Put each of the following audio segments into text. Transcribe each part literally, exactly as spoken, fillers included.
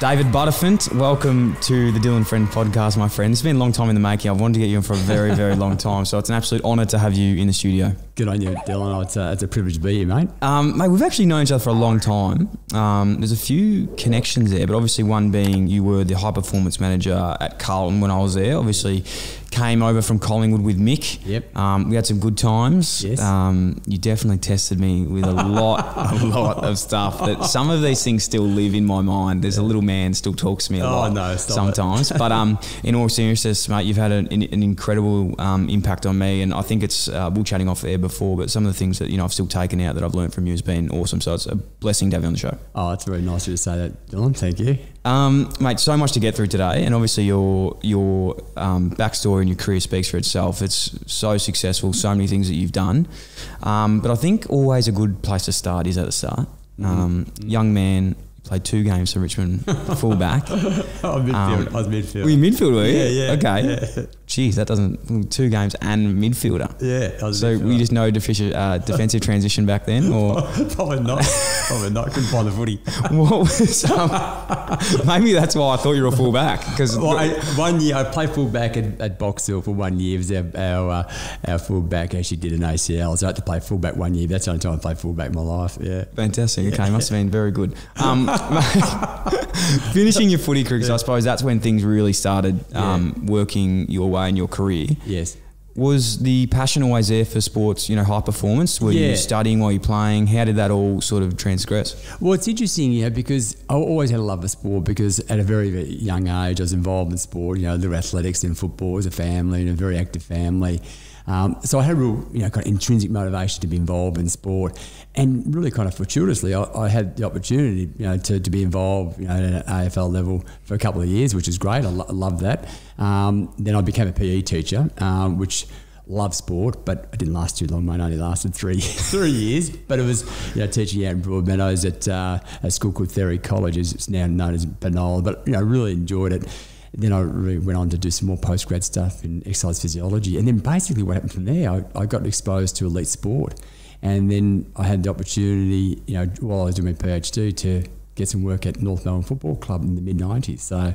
David Buttifant, welcome to the Dylan Friend podcast, my friend. It's been a long time in the making. I've wanted to get you in for a very, very long time. So it's an absolute honour to have you in the studio. Good on you, Dylan. Oh, it's, a, it's a privilege to be here, mate. Um, mate, we've actually known each other for a long time. Um, there's a few connections there, but obviously one being you were the high performance manager at Carlton when I was there. Obviously came over from Collingwood with Mick. Yep. Um, we had some good times. Yes. Um, you definitely tested me with a lot, a lot of stuff that some of these things still live in my mind. There's yeah. a little man still talks to me a oh, lot no, sometimes. But um, in all seriousness, mate, you've had an, an incredible um, impact on me, and I think it's uh, we're chatting off air before, but some of the things that you know I've still taken out that I've learned from you has been awesome. So it's a blessing to have you on the show. Oh, it's very nice of you to say that, Dylan. Thank you. Um, mate, so much to get through today, and obviously your your um, backstory and your career speaks for itself. It's so successful, so many things that you've done. Um, but I think always a good place to start is at the start. Um, mm-hmm. Young man, played two games for Richmond, fullback. Oh, midfield. Um, I was midfield. Were you midfield, were you? Yeah, yeah. Okay. Yeah. Jeez, that doesn't, two games and midfielder. Yeah. I was so midfielder. Were you just no defici- uh, defensive transition back then? Or? Probably not. Probably not. Couldn't find the footy. Well, so maybe that's why I thought you were a fullback. Well, I, one year, I played fullback at, at Box Hill for one year. It was our, our, uh, our fullback actually did an A C L. So I had to play fullback one year. That's the only time I played fullback in my life. Yeah. Fantastic. Yeah. Okay, must have been very good. Um, finishing your footy career, because I suppose that's when things really started um, yeah. working your way in your career. Yes. Was the passion always there for sports, you know, high performance? Were yeah. you studying while you're playing? How did that all sort of transgress? Well, it's interesting, yeah, because I always had a love for sport because at a very, very young age I was involved in sport, you know, the athletics and football as a family and a very active family. Um, so I had a real, you know, kind of intrinsic motivation to be involved in sport, and really kind of fortuitously, I, I had the opportunity, you know, to, to be involved, you know, at an A F L level for a couple of years, which is great. I, lo- I loved that. Um, then I became a P E teacher, um, which loved sport, but I didn't last too long. Mine only lasted three three years. But it was, you know, teaching out in Broadmeadows at uh, a school called Therry College. It's now known as Benalla, but you know, really enjoyed it. Then I really went on to do some more post-grad stuff in exercise physiology. And then basically what happened from there, I, I got exposed to elite sport. And then I had the opportunity, you know, while I was doing my PhD to get some work at North Melbourne Football Club in the mid nineties. So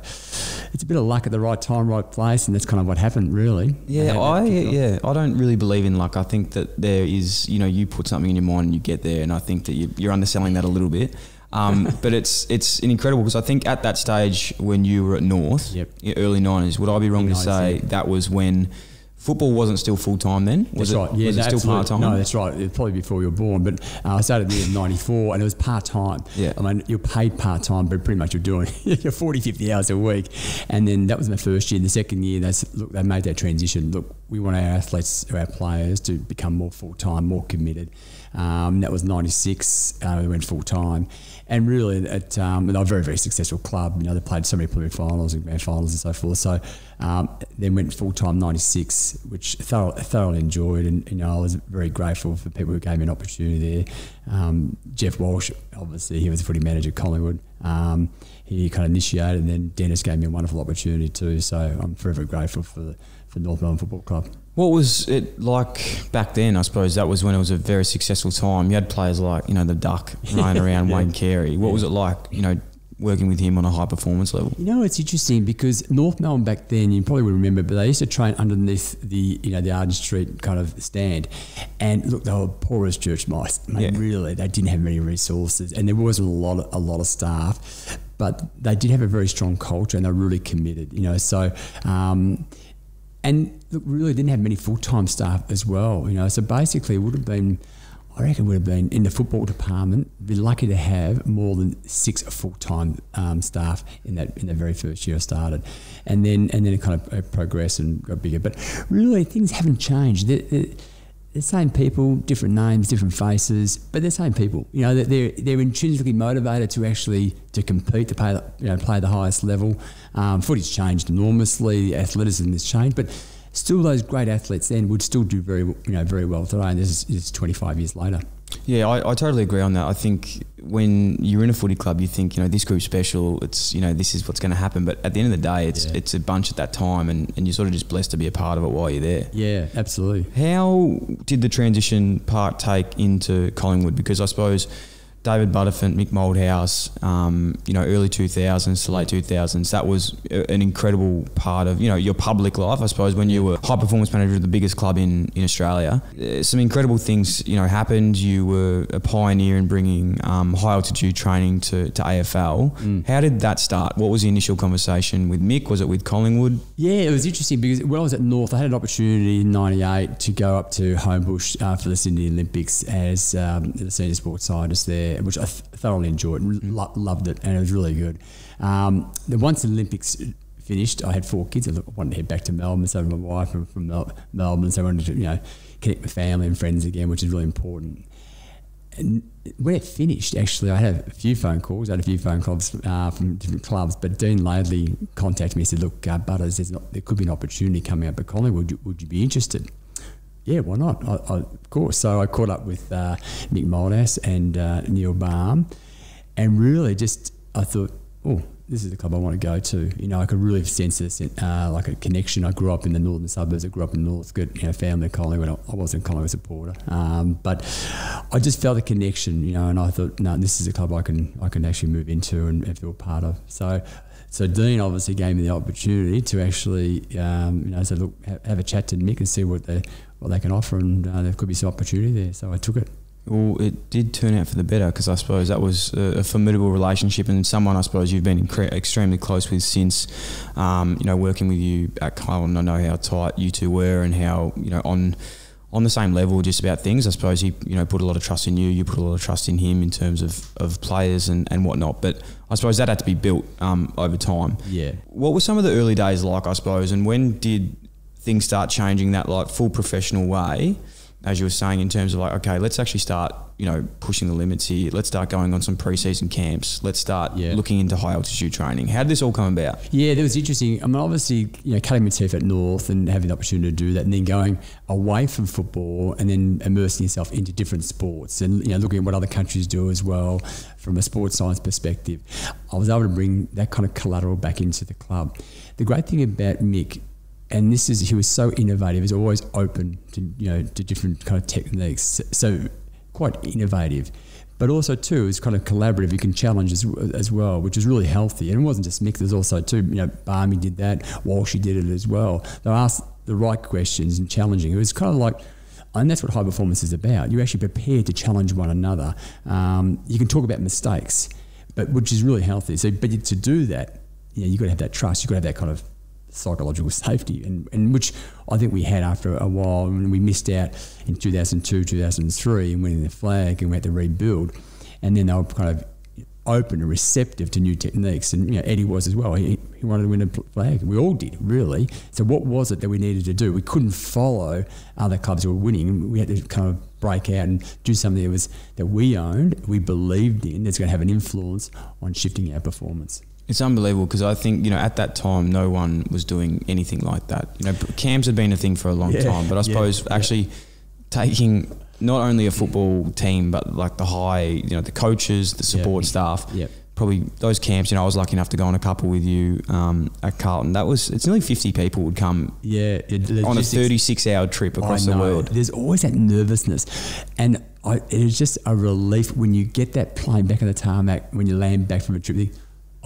it's a bit of luck at the right time, right place, and that's kind of what happened, really. Yeah, I, I yeah, I don't really believe in luck. I think that there is, you know, you put something in your mind and you get there, and I think that you, you're underselling that a little bit. Um, but it's it's incredible because I think at that stage when you were at North, yep. early nineties, would I be wrong to say yeah. that was when football wasn't still full-time then? Was that's it, right. Yeah, was it still part-time? No, that's right. It was probably before you were born. But uh, I started there in ninety-four and it was part-time. Yeah. I mean, you're paid part-time, but pretty much you're doing you're forty, fifty hours a week. And then that was my first year. The second year, they said, look, they made that transition. Look, we want our athletes, our players to become more full-time, more committed. Um, that was ninety-six, uh, we went full-time. And really, at um, and they were a very, very successful club. You know, they played so many finals and grand finals and so forth. So um, then went full-time ninety-six, which I thorough, thoroughly enjoyed. And, you know, I was very grateful for people who gave me an opportunity there. Um, Jeff Walsh, obviously, he was a footy manager at Collingwood. Um, he kind of initiated, and then Dennis gave me a wonderful opportunity too. So I'm forever grateful for the, for North Melbourne Football Club. What was it like back then? I suppose that was when it was a very successful time. You had players like, you know, the Duck running around, yeah. Wayne Carey. What yeah. was it like, you know, working with him on a high performance level? You know, it's interesting because North Melbourne back then, you probably would remember, but they used to train underneath the, you know, the Arden Street kind of stand. And look, they were poor as church mice. I mean, yeah. really, they didn't have many resources, and there wasn't a lot of, a lot of staff, but they did have a very strong culture, and they were really committed, you know, so... Um, And look, really didn't have many full-time staff as well, you know. So basically, it would have been, I reckon, would have been in the football department. Be lucky to have more than six full-time um, staff in that in the very first year I started, and then and then it kind of progressed and got bigger. But really, things haven't changed. They're, they're, the same people, different names, different faces, but they're the same people. You know, they're they're intrinsically motivated to actually to compete, to play, the, you know, play the highest level. Um, footy's changed enormously, athleticism has changed, but still those great athletes then would still do very, you know, very well today. And this is twenty-five years later. Yeah, I, I totally agree on that. I think when you're in a footy club, you think, you know, this group's special, it's, you know, this is what's going to happen. But at the end of the day, it's yeah. it's a bunch at that time, and, and you're sort of just blessed to be a part of it while you're there. Yeah, absolutely. How did the transition part take into Collingwood? Because I suppose David Buttifant, Mick Mouldhouse, um, you know, early two thousands to late two thousands, that was a, an incredible part of, you know, your public life, I suppose, when you were high performance manager of the biggest club in, in Australia. Uh, some incredible things, you know, happened. You were a pioneer in bringing um, high altitude training to, to A F L. Mm. How did that start? What was the initial conversation with Mick? Was it with Collingwood? Yeah, it was interesting because when I was at North, I had an opportunity in ninety-eight to go up to Homebush uh, for the Sydney Olympics as um, the senior sports scientist there, which I thoroughly enjoyed, lo loved it, and it was really good. Um, then once the Olympics finished, I had four kids. I wanted to head back to Melbourne, so my wife from, from Mel Melbourne, so I wanted to, you know, connect with family and friends again, which is really important. And when it finished, actually, I had a few phone calls. I had a few phone calls uh, from different clubs, but Dean Laidley contacted me and said, look, uh, Butters, there's not, there could be an opportunity coming up at Collingwood. Would you, would you be interested? Yeah, why not? I, I, of course. So I caught up with uh, Nick Moldas and uh, Neil Baum, and really just I thought, oh, this is the club I want to go to. You know, I could really sense this, uh, like a connection. I grew up in the northern suburbs. I grew up in Northcote, you know, family Collingwood. I wasn't a Collingwood supporter, um, but I just felt a connection, you know, and I thought, no, this is a club I can I can actually move into and, and feel part of. So. So Dean obviously gave me the opportunity to actually, um, you know, say, look, ha have a chat to Mick and see what they what they can offer, and uh, there could be some opportunity there. So I took it. Well, it did turn out for the better, because I suppose that was a, a formidable relationship, and someone I suppose you've been extremely close with since. Um, you know, working with you at Carlton, I know how tight you two were, and how, you know, on on the same level just about things. I suppose he, you know, put a lot of trust in you, you put a lot of trust in him in terms of, of players and, and whatnot. But I suppose that had to be built um, over time. Yeah. What were some of the early days like, I suppose, and when did things start changing that, like, full professional way, as you were saying, in terms of like, okay, let's actually start, you know, pushing the limits here. Let's start going on some pre-season camps. Let's start yeah. looking into high altitude training. How did this all come about? Yeah, that was interesting. I mean, obviously, you know, cutting my teeth at North and having the opportunity to do that, and then going away from football and then immersing yourself into different sports, and, you know, looking at what other countries do as well from a sports science perspective. I was able to bring that kind of collateral back into the club. The great thing about Mick, and this is, he was so innovative, he was always open to, you know, to different kind of techniques, so quite innovative. But also too, it's kind of collaborative, you can challenge as, as well, which is really healthy. And it wasn't just Mick, there's also too, you know, Barmy did that, Walsh did it as well. They asked the right questions and challenging. It was kind of like, and that's what high performance is about. You're actually prepared to challenge one another. Um, you can talk about mistakes, but which is really healthy. So, but to do that, you know, you've got to have that trust, you've got to have that kind of psychological safety, and, and which I think we had after a while. And we missed out in two thousand two, two thousand three and winning the flag, and we had to rebuild, and then they were kind of open and receptive to new techniques, and, you know, Eddie was as well. He, he wanted to win a flag, we all did, really. So what was it that we needed to do? We couldn't follow other clubs who were winning. We had to kind of break out and do something that was that we owned, we believed in, that's going to have an influence on shifting our performance. It's unbelievable, because I think, you know, at that time no one was doing anything like that. You know, camps had been a thing for a long yeah, time, but I suppose yeah, actually yeah. taking not only a football team, but like the high, you know, the coaches, the support yeah. staff, yeah. probably those camps. You know, I was lucky enough to go on a couple with you um, at Carlton. That was, it's nearly fifty people would come yeah, it, on a thirty-six hour trip across the world. There's always that nervousness, and I, it is just a relief when you get that plane back on the tarmac, when you land back from a trip.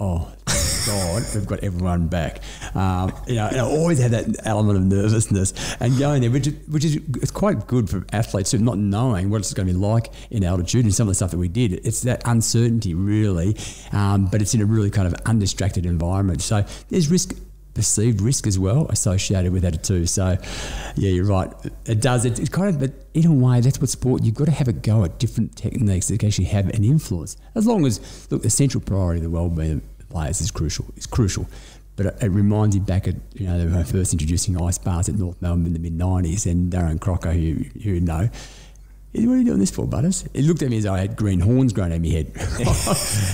Oh, thank God, we've got everyone back. Um, you know, and I always had that element of nervousness and going there, which is, which is it's quite good for athletes too, not knowing what it's going to be like in altitude and some of the stuff that we did. It's that uncertainty, really, um, but it's in a really kind of undistracted environment. So there's risk, perceived risk as well associated with that too. So yeah, you're right. It does, it, it's kind of, but in a way, that's what sport, you've got to have a go at different techniques that can actually have an influence. As long as, look, the central priority of the well-being players is crucial. It's crucial, but it, it reminds me back at, you know, they were first introducing ice bars at North Melbourne in the mid nineties, and Darren Crocker, who you, you know, what are you doing this for, Butters? He looked at me as I had green horns grown out of my head,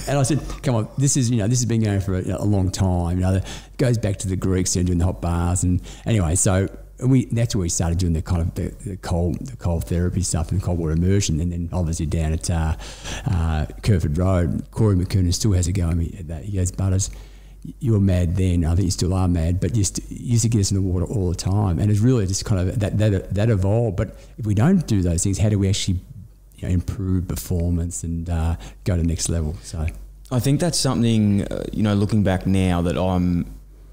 and I said, "Come on, this is, you know, this has been going for a, you know, a long time. You know, it goes back to the Greeks, you know, doing the hot bars." And anyway, so we that's where we started doing the kind of the, the cold the cold therapy stuff and cold water immersion, and then obviously down at uh, uh, Kerford Road, Corey McCooner still has a go at me at that. He goes, Butters, you were mad then. I think you still are mad, but you, st you used to get us in the water all the time, and it's really just kind of that that that evolved. But if we don't do those things, how do we actually you know, improve performance and uh, go to the next level. So I think that's something, uh, you know, looking back now, that I'm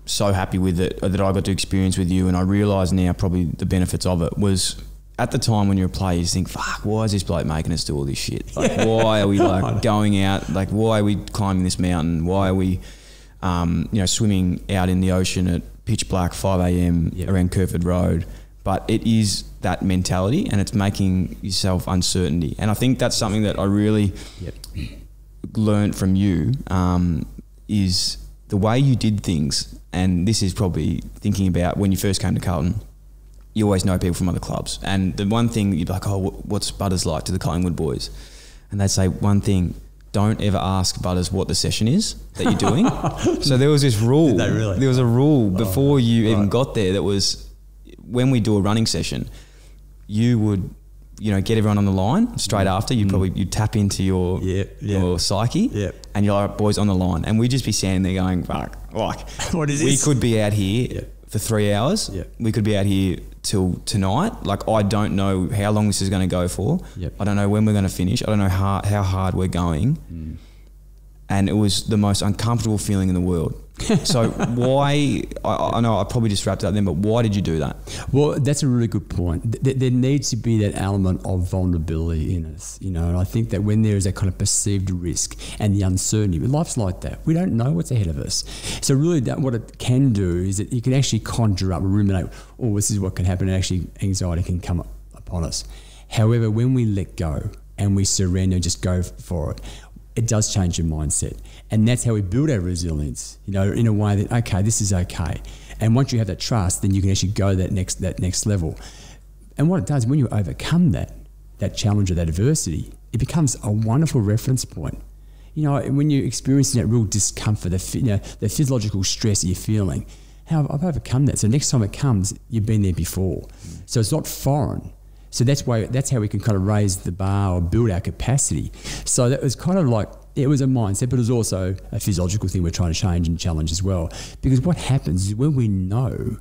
so happy with it, that I got to experience with you, and I realise now probably the benefits of it was, at the time when you're a player, you think, fuck, why is this bloke making us do all this shit? Like, yeah. why are we like going out? Like, why are we climbing this mountain? Why are we, um, you know, swimming out in the ocean at pitch black five A M yep. around Kerford Road? But it is that mentality, and it's making yourself uncertainty. And I think that's something that I really yep. learned from you, um, is the way you did things. And this is probably thinking about when you first came to Carlton. You always know people from other clubs, and the one thing you'd be like, oh, what's Butters like to the Collingwood boys? And they'd say one thing: don't ever ask Butters what the session is that you're doing. So there was this rule. Did they really? There was a rule before oh, you right. even got there, that was, when we do a running session, you would, you know, get everyone on the line straight after. You'd mm. probably you'd tap into your yep, yep. your psyche, yep. and you're like, boys on the line, and we'd just be standing there going, fuck, like, what is we this? could be out here yep. for three hours. Yep. We could be out here till tonight. Like, I don't know how long this is going to go for. Yep. I don't know when we're going to finish. I don't know how, how hard we're going. Mm. And it was the most uncomfortable feeling in the world. So why, I, I know I probably just wrapped up then, but why did you do that? Well, that's a really good point. There, there needs to be that element of vulnerability in us, you know, and I think that when there is that kind of perceived risk and the uncertainty, but life's like that. We don't know what's ahead of us. So really that, what it can do is that you can actually conjure up, ruminate, oh, this is what can happen, and actually anxiety can come up upon us. However, when we let go and we surrender and just go for it, it does change your mindset. And that's how we build our resilience, you know, in a way that, okay, this is okay. And once you have that trust, then you can actually go to that next, that next level. And what it does, when you overcome that, that challenge or that adversity, it becomes a wonderful reference point. You know, when you're experiencing that real discomfort, the, you know, the physiological stress that you're feeling, how I've overcome that. So next time it comes, you've been there before. Mm. So it's not foreign. So that's why, that's how we can kind of raise the bar or build our capacity. So that was kind of like, it was a mindset, but it was also a physiological thing we're trying to change and challenge as well. Because what happens is, when we know,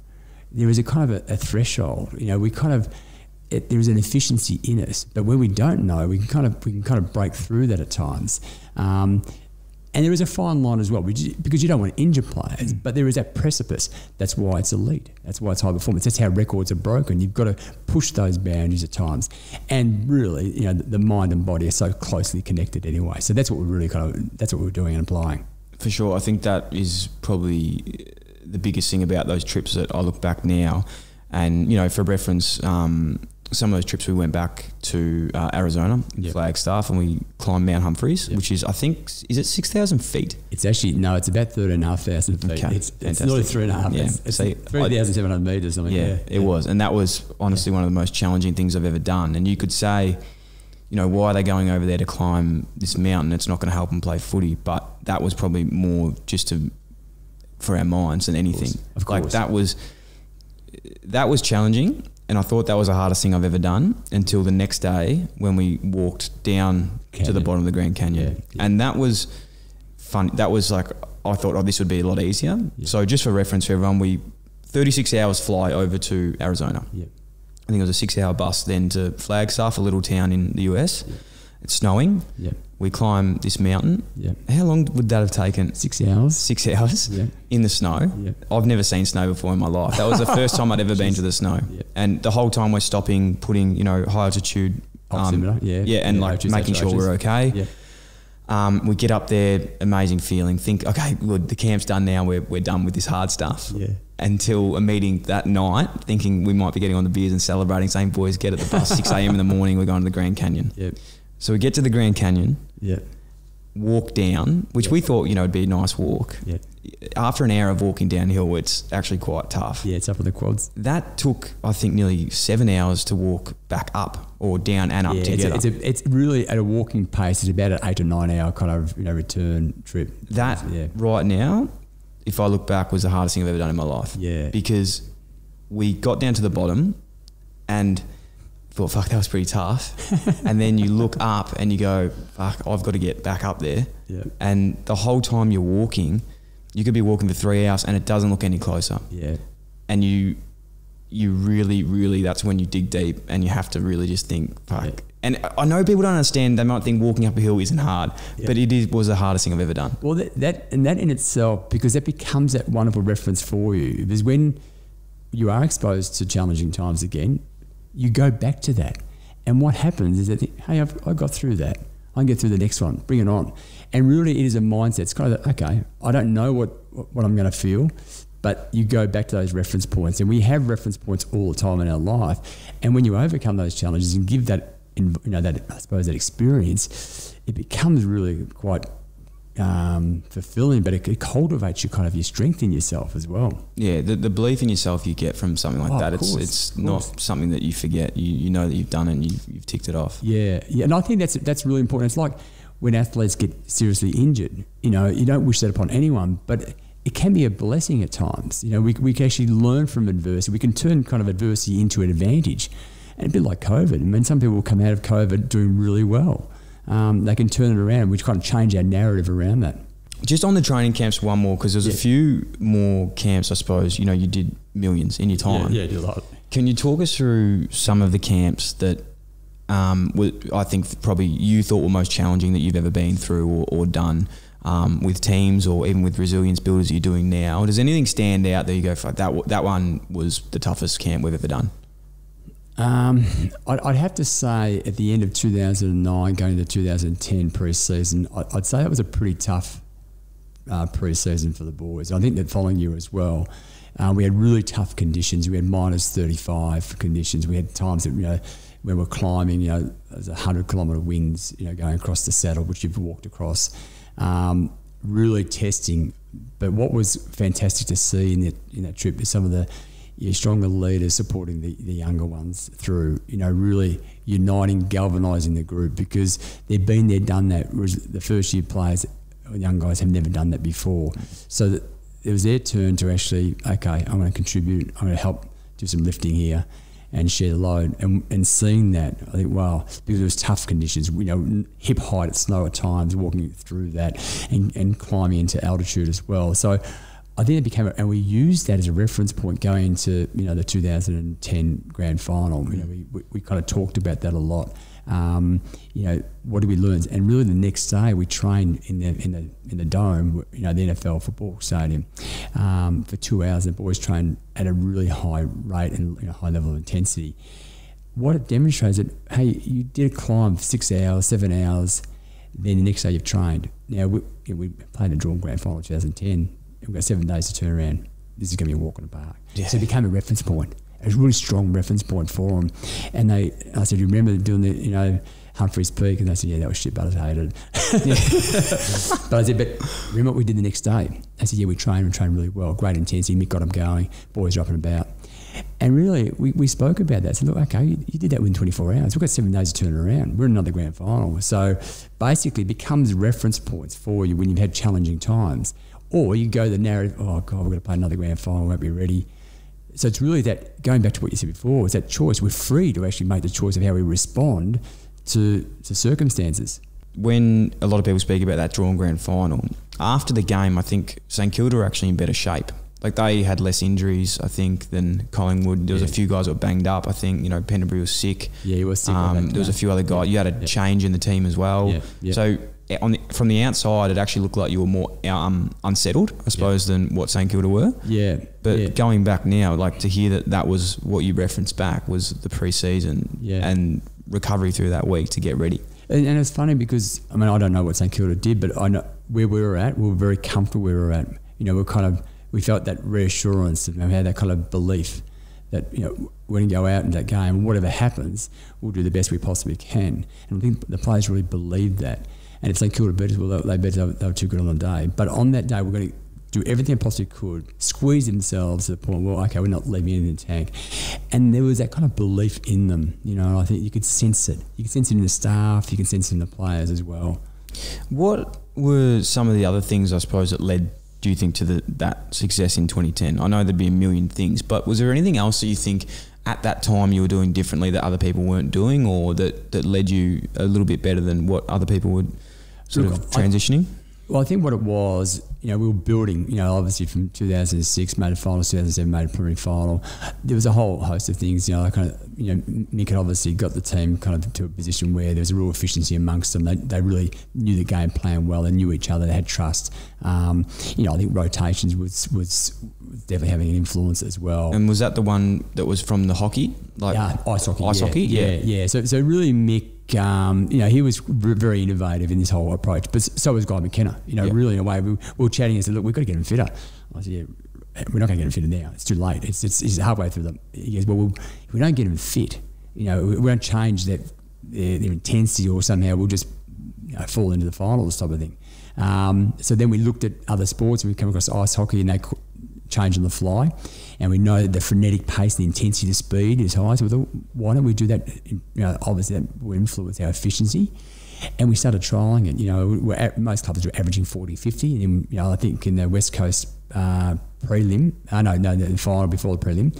there is a kind of a, a threshold, you know, we kind of, it, there is an efficiency in us, but when we don't know, we can kind of, we can kind of break through that at times. Um, and there is a fine line as well, which, because you don't want to injure players, but there is that precipice. That's why it's elite. That's why it's high performance. That's how records are broken. You've got to push those boundaries at times. And really, you know, the mind and body are so closely connected anyway. So that's what we're really kind of, that's what we're doing and applying. For sure. I think that is probably the biggest thing about those trips that I look back now. And, you know, for reference, um, some of those trips we went back to uh, Arizona, yep. Flagstaff, and we climbed Mount Humphreys, yep. which is, I think, is it six thousand feet? It's actually, no, it's about three thousand five hundred feet. Okay. It's, it's not three and a half, yeah. it's, it's so three thousand seven hundred metres. I mean, yeah, yeah, it was. And that was honestly yeah. one of the most challenging things I've ever done. And you could say, you know, why are they going over there to climb this mountain? It's not going to help them play footy. But that was probably more just to, for our minds than anything. Of course. Like, that was, that was challenging. And I thought that was the hardest thing I've ever done, until the next day when we walked down Canyon. to the bottom of the Grand Canyon. Yeah, yeah. And that was fun. That was like, I thought, oh, this would be a lot easier. Yeah. So just for reference for everyone, we thirty-six hours fly over to Arizona. Yeah. I think it was a six hour bus then to Flagstaff, a little town in the U S. Yeah. It's snowing. Yeah. We climb this mountain. Yeah. How long would that have taken? Six hours. Six hours yeah. in the snow. Yeah. I've never seen snow before in my life. That was the first time I'd ever been to the snow. Yeah. And the whole time we're stopping, putting, you know, high altitude. Um, yeah. Yeah, and yeah, like making sure we're okay. Yeah. Um, we get up there, amazing feeling. Think, okay, good, the camp's done now. We're, we're done with this hard stuff. Yeah. Until a meeting that night, thinking we might be getting on the beers and celebrating, saying, boys, get at the bus, six A M in the morning, we're going to the Grand Canyon. Yep. So we get to the Grand Canyon, yeah. walk down, which yeah. we thought, you know, would be a nice walk. Yeah. After an hour of walking downhill, it's actually quite tough. Yeah, it's up on the quads. That took, I think, nearly seven hours to walk back up, or down and up yeah, together. It's, a, it's, a, it's really at a walking pace. It's about an eight or nine hour kind of, you know, return trip. That yeah. right now, if I look back, was the hardest thing I've ever done in my life. Yeah, because we got down to the bottom and thought, fuck, that was pretty tough. And then you look up and you go, fuck, I've got to get back up there. Yep. And the whole time you're walking, you could be walking for three hours and it doesn't look any closer. Yeah. And you you really, really, that's when you dig deep and you have to really just think, fuck. Yeah. And I know people don't understand, they might think walking up a hill isn't hard, yeah. but it is, was the hardest thing I've ever done. Well, that, that, and that in itself, because that becomes that wonderful reference for you, because when you are exposed to challenging times again, you go back to that. And what happens is that, hey, I've, I got through that. I can get through the next one, bring it on. And really it is a mindset. It's kind of like, okay, I don't know what, what I'm gonna feel, but you go back to those reference points. And we have reference points all the time in our life. And when you overcome those challenges and give that, you know, that, I suppose, that experience, it becomes really quite um, fulfilling, but it, it cultivates your kind of your strength in yourself as well. Yeah, the, the belief in yourself you get from something like oh, that, course, it's it's not something that you forget. You, you know that you've done it and you've, you've ticked it off. Yeah, yeah, and I think that's, that's really important. It's like when athletes get seriously injured, you know, you don't wish that upon anyone, but it can be a blessing at times. You know, we, we can actually learn from adversity. We can turn kind of adversity into an advantage. And a bit like COVID. I mean, some people come out of COVID doing really well. Um, they can turn it around. We kind of change our narrative around that. Just on the training camps, one more, because there's yeah. a few more camps, I suppose. You know, you did millions in your time. Yeah, yeah, I did a lot. Can you talk us through some of the camps that um, were, I think probably you thought were most challenging that you've ever been through or, or done um, with teams or even with Resilience Builders that you're doing now? Does anything stand out that you go, that, that one was the toughest camp we've ever done? Um, I'd, I'd have to say at the end of two thousand nine going into two thousand ten pre-season, I'd say that was a pretty tough uh, pre-season for the boys. I think the following year as well, uh, we had really tough conditions. We had minus thirty-five conditions. We had times that, you know, when we're climbing, you know, there's one hundred kilometre winds, you know, going across the saddle, which you've walked across, um, really testing. But what was fantastic to see in that, in that trip is some of the your stronger leaders supporting the, the younger ones through, you know, really uniting, galvanising the group, because they've been there, done that. Whereas the first year players, young guys, have never done that before. So that it was their turn to actually, okay, I'm going to contribute, I'm going to help do some lifting here and share the load. And, and seeing that, I think, wow, because it was tough conditions, you know, hip height, at snow at times, walking through that and, and climbing into altitude as well. So I think it became, and we used that as a reference point going into, you know, the two thousand ten grand final. You know, we, we, we kind of talked about that a lot. Um, you know, what did we learn? And really, the next day we trained in the in the in the dome, you know, the N F L football stadium, um, for two hours. The boys trained at a really high rate and, you know, high level of intensity. What it demonstrates is that, hey, you did a climb for six hours, seven hours, then the next day you've trained. Now we you know, we played a drawn grand final in two thousand ten. We've got seven days to turn around. This is going to be a walk in the park. Yeah. So it became a reference point, a really strong reference point for them. And they, I said, you remember doing the, you know, Humphreys Peak? And they said, yeah, that was shit, but I hated it. But I said, but remember what we did the next day? They said, yeah, we trained and trained really well. Great intensity. Mick got them going. Boys are up and about. And really, we, we spoke about that. I said, look, okay, you, you did that within twenty-four hours. We've got seven days to turn around. We're in another grand final. So basically, it becomes reference points for you when you've had challenging times. Or you go the narrative, oh God, we're going to play another grand final, won't be ready. So it's really that, going back to what you said before, it's that choice. We're free to actually make the choice of how we respond to, to circumstances. When a lot of people speak about that drawn grand final, after the game, I think St Kilda are actually in better shape. Like, they had less injuries, I think, than Collingwood. There was yeah. a few guys that were banged up. I think, you know, Penderbury was sick. Yeah, he was sick. Um, like that, there was a few other guys. You had a yeah. change in the team as well. Yeah. Yeah. So on the, from the outside, it actually looked like you were more um, unsettled, I suppose, yeah. than what St Kilda were. Yeah. But yeah. going back now, like, to hear that that was what you referenced back was the pre-season yeah. and recovery through that week to get ready. And, and it's funny because, I mean, I don't know what St Kilda did, but I know where we were at, we were very comfortable where we were at. You know, we we're kind of... we felt that reassurance and we had that kind of belief that, you know, we're going to go out in that game, whatever happens, we'll do the best we possibly can. And I think the players really believed that. And if St Kilda beat us, well, they beat us, they were too good on the day. But on that day, we're going to do everything they possibly could, squeeze themselves to the point, well, okay, we're not leaving anything in the tank. And there was that kind of belief in them, you know, and I think you could sense it. You could sense it in the staff, you can sense it in the players as well. What were some of the other things, I suppose, that led do you think to the, that success in twenty ten? I know there'd be a million things, but was there anything else that you think at that time you were doing differently that other people weren't doing, or that, that led you a little bit better than what other people would sort Look, of transitioning? I, Well, I think what it was, you know, we were building, you know, obviously from two thousand six, made a final, two thousand seven, made a preliminary final. There was a whole host of things, you know, I kind of, you know, Mick had obviously got the team kind of to a position where there was a real efficiency amongst them. They, they really knew the game plan well. They knew each other. They had trust. Um, you know, I think rotations was, was definitely having an influence as well. And was that the one that was from the hockey? Like yeah, ice hockey. Ice yeah, hockey, yeah. Yeah, yeah. So, so really Mick, Um, you know, he was very innovative in this whole approach, but so was Guy McKenna. You know, yep. really in a way, we, we were chatting and said, "Look, we've got to get him fitter." I said, "Yeah, we're not going to get him fitter now. It's too late. It's it's, it's halfway through the." He goes, "Well, we'll if we don't get him fit, you know, we, we don't change that their, their intensity, or somehow we'll just you know, fall into the finals type of thing." Um, so then we looked at other sports, and we came across ice hockey, and they change on the fly, and we know that the frenetic pace, the intensity, the speed is high, so we thought, why don't we do that? You know, obviously that will influence our efficiency, and we started trialling it. You know, we're at, most clubs were averaging forty, fifty, and then, you know, I think in the West Coast uh, prelim, I uh, no, no, the final before the prelim,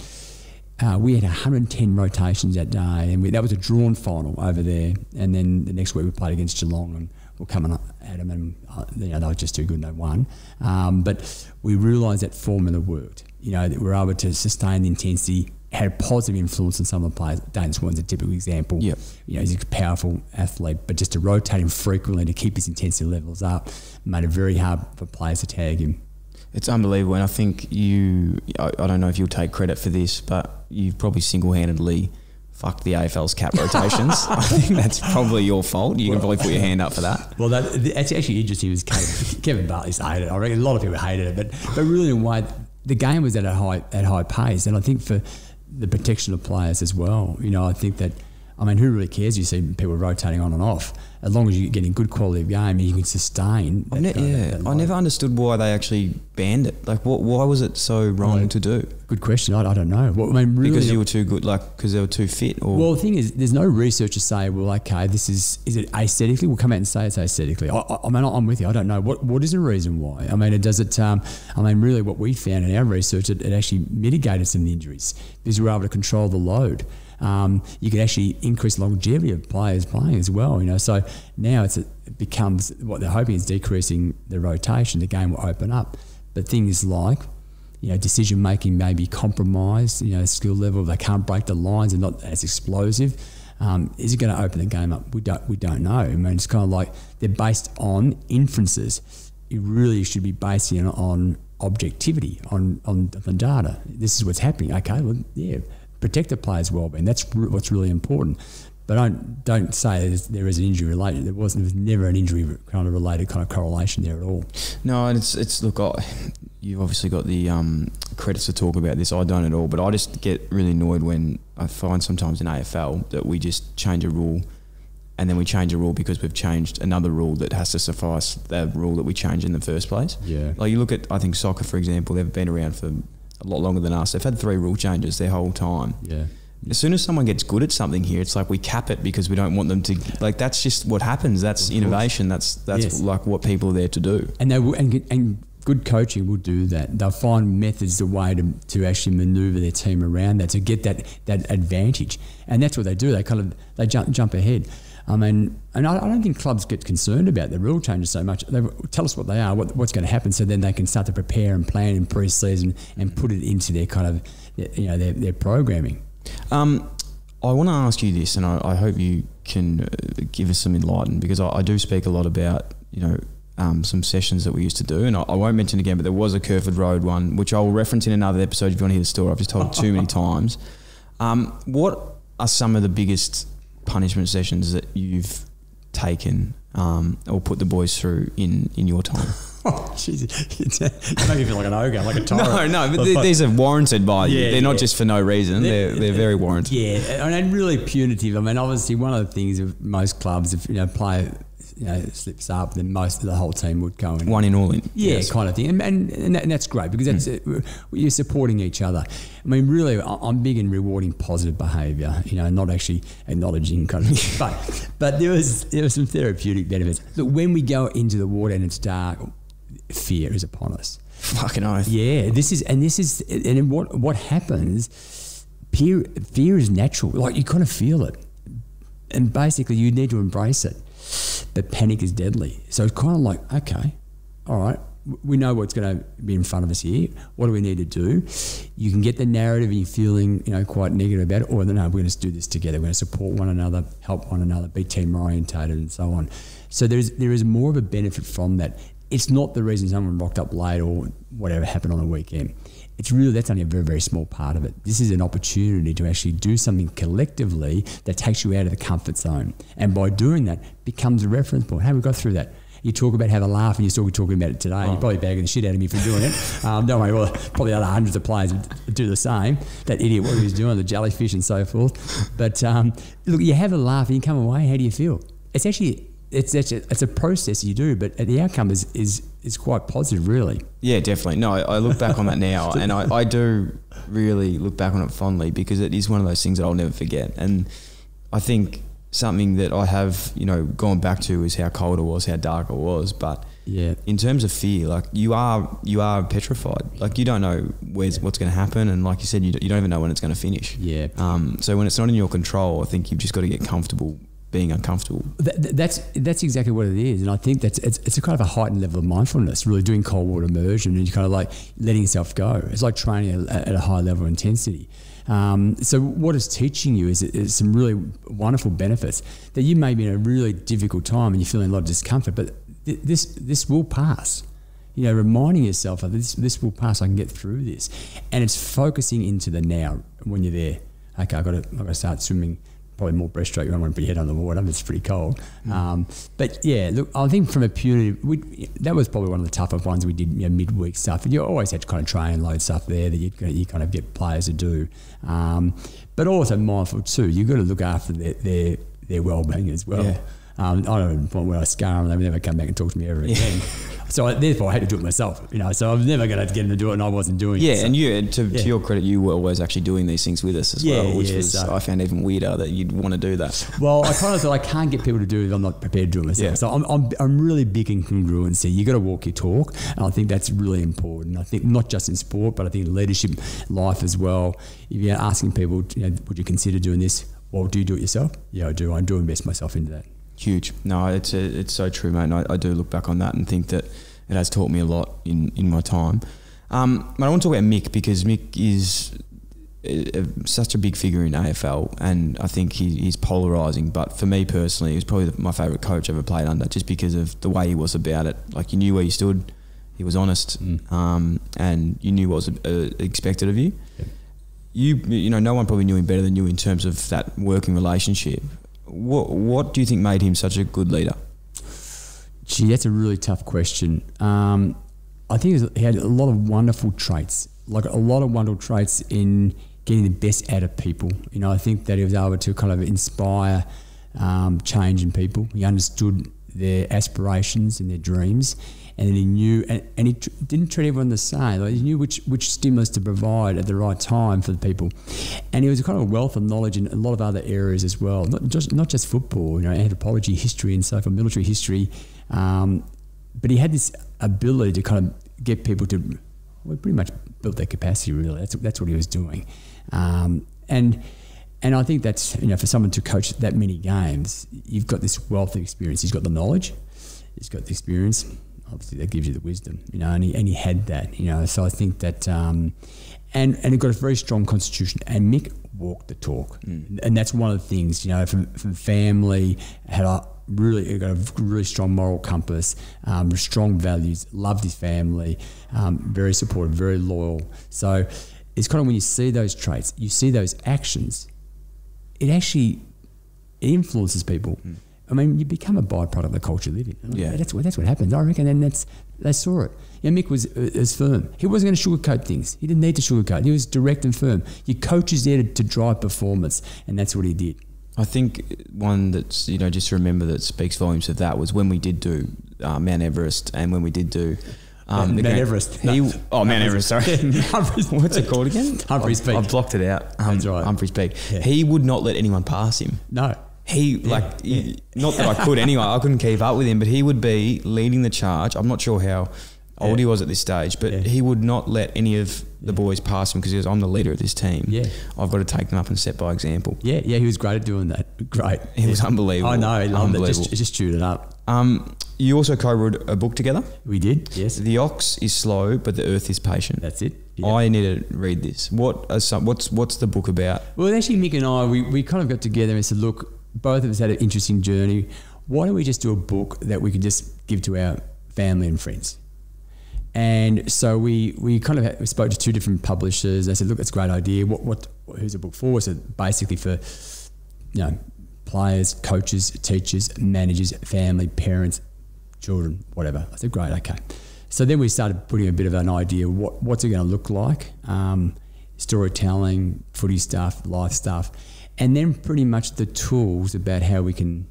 uh, we had one hundred and ten rotations that day, and we, that was a drawn final over there, and then the next week we played against Geelong, and we're coming up at them, and uh, you know, they were just too good and they won. Um, but we realised that formula worked. You know, that we were able to sustain the intensity, had a positive influence on some of the players. Dan Swan's a typical example. Yep. You know, he's a powerful athlete, but just to rotate him frequently to keep his intensity levels up made it very hard for players to tag him. It's unbelievable, and I think you, I, I don't know if you'll take credit for this, but you've probably single-handedly fuck the A F L's cap rotations. I think that's probably your fault. You well, can probably put your hand up for that. Well, that, that's actually interesting. Was Kevin, Kevin Bartley's hated it. I reckon a lot of people hated it, but but really in a way, the game was at a high at high pace, and I think for the protection of players as well. You know, I think that, I mean, who really cares? You see people rotating on and off. As long as you're getting good quality of game, and you can sustain. That ne guy, yeah, that, that I never understood why they actually banned it. Like, what? Why was it so wrong well, to do? Good question. I, I don't know. Well, I mean, really, because you were too good, like because they were too fit. Or well, the thing is, there's no research to say, well, okay, this is is it aesthetically? We'll come out and say it's aesthetically. I, I, I mean, I'm with you. I don't know what what is the reason why. I mean, it does it. Um, I mean, really, what we found in our research, it, it actually mitigated some of the injuries because we were able to control the load. Um, you could actually increase longevity of players playing as well, you know. So now it's a, it becomes what they're hoping is decreasing the rotation. The game will open up, but things like, you know, decision making may be compromised. You know, skill level, they can't break the lines, and not as explosive. Um, is it going to open the game up? We don't. We don't know. I mean, it's kind of like they're based on inferences. You really should be basing it on objectivity, on on the data. This is what's happening. Okay, well, yeah. Protect the players' well-being. That's what's really important. But don't don't say there is an injury related. There wasn't. There was never an injury kind of related kind of correlation there at all. No, and it's it's look. I, you've obviously got the um, credits to talk about this. I don't at all. But I just get really annoyed when I find sometimes in A F L that we just change a rule, and then we change a rule because we've changed another rule that has to suffice the rule that we changed in the first place. Yeah. Like you look at I think soccer, for example. They've been around for a lot longer than us. They've had three rule changes their whole time. Yeah. As soon as someone gets good at something here, it's like we cap it because we don't want them to. Like that's just what happens. That's innovation. That's that's yes. like what people are there to do. And they will, and and good coaching will do that. They'll find methods, a way to to actually manoeuvre their team around that to get that that advantage. And that's what they do. They kind of they jump jump ahead. I mean, and I, I don't think clubs get concerned about the rule changes so much. They tell us what they are, what, what's going to happen, so then they can start to prepare and plan in pre-season and put it into their kind of, you know, their, their programming. Um, I want to ask you this, and I, I hope you can give us some enlightenment, because I, I do speak a lot about, you know, um, some sessions that we used to do, and I, I won't mention again, but there was a Kerford Road one, which I will reference in another episode if you want to hear the story. I've just told it too many times. Um, what are some of the biggest punishment sessions that you've taken um, or put the boys through in, in your time? Oh, Jesus. You make me feel like an ogre, like a tyrant. No, no, but th these are warranted by yeah, you. They're yeah. not just for no reason. They're, they're, they're very warranted. Yeah, and really punitive. I mean, obviously one of the things of most clubs, if you know, player you know, slips up, then most of the whole team would go in. One in all in. Yeah, yes. kind of thing. And, and, and, that, and that's great because that's, mm. it, you're supporting each other. I mean, really, I'm big in rewarding positive behaviour, you know, not actually acknowledging kind of thing. But, but there was there was some therapeutic benefits. Look, when we go into the water and it's dark, fear is upon us. Fucking oath. Yeah, this is, and this is, and what, what happens, fear, fear is natural. Like, you kind of feel it. And basically, you need to embrace it. But panic is deadly. So it's kind of like, okay, all right, we know what's going to be in front of us here. What do we need to do? You can get the narrative and you're feeling, you know, quite negative about it, or no, we're going to do this together. We're going to support one another, help one another, be team orientated and so on. So there is there is more of a benefit from that. It's not the reason someone rocked up late or whatever happened on a weekend. It's really, that's only a very, very small part of it. This is an opportunity to actually do something collectively that takes you out of the comfort zone. And by doing that, becomes a reference point. Hey, we got through that. You talk about having a laugh and you're still talking about it today. Oh. You're probably bagging the shit out of me for doing it. Um, don't worry, well, probably other hundreds of players do the same. That idiot, what he was doing, the jellyfish and so forth. But um, look, you have a laugh and you come away, how do you feel? It's actually, it's actually, it's a process you do, but the outcome is, is, is quite positive, really. Yeah, definitely. No, I, I look back on that now and I, I do really look back on it fondly, because it is one of those things that I'll never forget. And I think something that I have, you know, gone back to is how cold it was, how dark it was. But yeah, in terms of fear, like you are, you are petrified. Like you don't know where's yeah. what's going to happen, and like you said, you don't, you don't even know when it's going to finish. Yeah. Um. So when it's not in your control, I think you've just got to get comfortable being uncomfortable. That, that's that's exactly what it is, and I think that's it's, it's a kind of a heightened level of mindfulness. Really doing cold water immersion, and you kind of like letting yourself go. It's like training at, at a high level of intensity. Um, so what it's teaching you is, is some really wonderful benefits that you may be in a really difficult time and you're feeling a lot of discomfort, but th this this will pass. You know, reminding yourself of this, this will pass, I can get through this. And it's focusing into the now when you're there. Okay, I've got to, I've got to start swimming, probably more breaststroke, you don't want to put your head on the water, it's pretty cold. Mm. Um, but yeah, look, I think from a punitive, we, that was probably one of the tougher ones we did, you know, midweek stuff. And you always had to kind of train load stuff there that you, you kind of get players to do. Um, but also mindful too, you've got to look after their, their, their well-being as well. Yeah. Um, I don't know point where I scar them, they would never come back and talk to me ever again. Yeah. So I, therefore I had to do it myself, you know, so I was never going to get them to do it and I wasn't doing yeah, it. So. And you, and to, yeah. to your credit, you were always actually doing these things with us as yeah, well, which yeah, was, so. I found even weirder that you'd want to do that. Well, I kind of thought I can't get people to do it if I'm not prepared to do it myself. Yeah. So I'm, I'm, I'm really big in congruency. You've got to walk your talk, and I think that's really important. I think not just in sport, but I think leadership, life as well. If you're asking people, you know, would you consider doing this? Well, do you do it yourself? Yeah, I do. I do invest myself into that. Huge. No, it's a, it's so true, mate. And I, I do look back on that and think that it has taught me a lot in, in my time. Um, but I want to talk about Mick, because Mick is a, a, such a big figure in A F L, and I think he, he's polarising. But for me personally, he was probably the, my favourite coach I've ever played under, just because of the way he was about it. Like, you knew where you stood, he was honest, mm. um, and you knew what was uh, expected of you. Yeah. You, you know, no one probably knew him better than you in terms of that working relationship. What, what do you think made him such a good leader? Gee, that's a really tough question. Um, I think he had a lot of wonderful traits, like a lot of wonderful traits in getting the best out of people. You know, I think that he was able to kind of inspire um, change in people. He understood their aspirations and their dreams, and then he knew, and, and he tr didn't treat everyone the same. Like, he knew which, which stimulus to provide at the right time for the people. And he was a kind of a wealth of knowledge in a lot of other areas as well, not just, not just football, you know, anthropology, history and so forth, military history. Um, but he had this ability to kind of get people to, well, pretty much build their capacity, really. That's, that's what he was doing. Um, and... And I think that's, you know, for someone to coach that many games, you've got this wealth of experience. He's got the knowledge, he's got the experience. Obviously, that gives you the wisdom, you know, and he, and he had that, you know. So I think that, um, and, and he got a very strong constitution. And Mick walked the talk. Mm. And that's one of the things, you know, from, from family, had a really, got a really strong moral compass, um, strong values, loved his family, um, very supportive, very loyal. So it's kind of when you see those traits, you see those actions, it actually influences people. Mm. I mean, you become a byproduct of the culture you live in. Yeah. That's what, that's what happens, I reckon, and that's, they saw it. Yeah, Mick was, uh, was firm. He wasn't going to sugarcoat things. He didn't need to sugarcoat. He was direct and firm. Your coach is there to, to drive performance, and that's what he did. I think one that's, you know, just to remember that speaks volumes of that was when we did do uh, Mount Everest, and when we did do... Um, Mount, Mount Everest. He, no. Oh, Mount Everest, sorry. What's it called again? Humphreys Peak. I've blocked it out. Um, That's right. Humphreys Peak. Yeah. He would not let anyone pass him. No. He, yeah. like, yeah. He, not that I could anyway, I couldn't keep up with him, but he would be leading the charge. I'm not sure how old yeah. he was at this stage, but yeah. he would not let any of the boys pass him because he was, I'm the leader of this team. Yeah, I've got to take them up and set by example. Yeah, yeah, he was great at doing that. Great. He yeah. was unbelievable. I know, he loved it. Just, just chewed it up. Um, you also co-wrote a book together. We did, yes. The ox is slow, but the earth is patient. That's it. Yep. I need to read this. What are some, what's, what's the book about? Well, actually, Mick and I, we, we kind of got together and said, look, both of us had an interesting journey. Why don't we just do a book that we could just give to our family and friends? And so we we kind of had, we spoke to two different publishers. I said, look, it's a great idea. What what who's a book for? So basically for, you know, players, coaches, teachers, managers, family, parents, children, whatever. I said, great, okay. So then we started putting a bit of an idea. What what's it going to look like? Um, storytelling, footy stuff, life stuff, and then pretty much the tools about how we can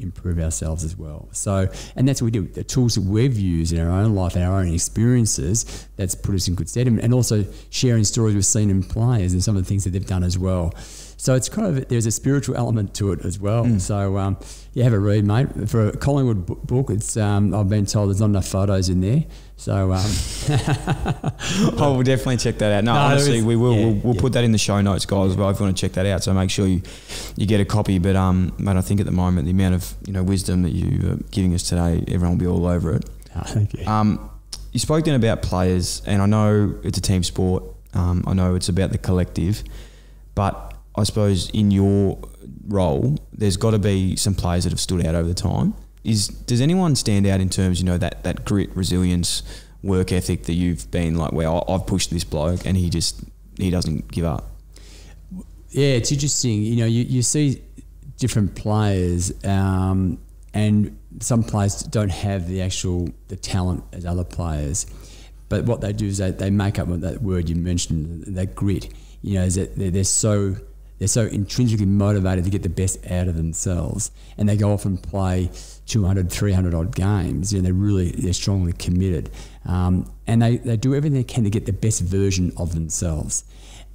improve ourselves as well. So, and that's what we do. The tools that we've used in our own life, our own experiences, that's put us in good stead, and also sharing stories we've seen in players and some of the things that they've done as well. So it's kind of, there's a spiritual element to it as well. Mm. So um, yeah, have a read, mate. For a Collingwood b book, it's um, I've been told there's not enough photos in there. So um, I will definitely check that out. No, no honestly, we will. Yeah, we'll we'll yeah. put that in the show notes, guys. But yeah. if you want to check that out, so make sure you you get a copy. But um, mate, I think at the moment the amount of you know wisdom that you are giving us today, everyone will be all over it. Oh, thank you. Um, you spoke then about players, and I know it's a team sport. Um, I know it's about the collective, but I suppose in your role, there's got to be some players that have stood out over the time. Is does anyone stand out in terms, you know, that that grit, resilience, work ethic that you've been like, well, I've pushed this bloke and he just he doesn't give up? Yeah, it's interesting. You know, you you see different players, um, and some players don't have the actual the talent as other players, but what they do is they they make up that word you mentioned, that grit. You know, is that they're, they're so. They're so intrinsically motivated to get the best out of themselves, and they go off and play two hundred, three hundred odd games. You know, they're really, they're strongly committed, um, and they, they do everything they can to get the best version of themselves.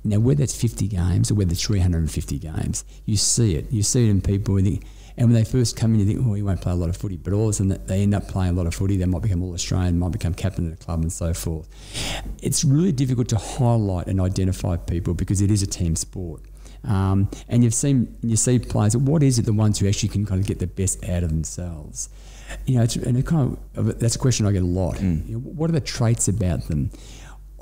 Now, whether it's fifty games or whether it's three hundred fifty games, you see it. You see it in people, and, think, and when they first come in, you think, oh, you won't play a lot of footy, but all of a sudden they end up playing a lot of footy. They might become All-Australian, might become captain of the club and so forth. It's really difficult to highlight and identify people because it is a team sport. Um, and you've seen you see players. What is it? The ones who actually can kind of get the best out of themselves, you know. It's, and it kind of, that's a question I get a lot. Mm. You know, what are the traits about them?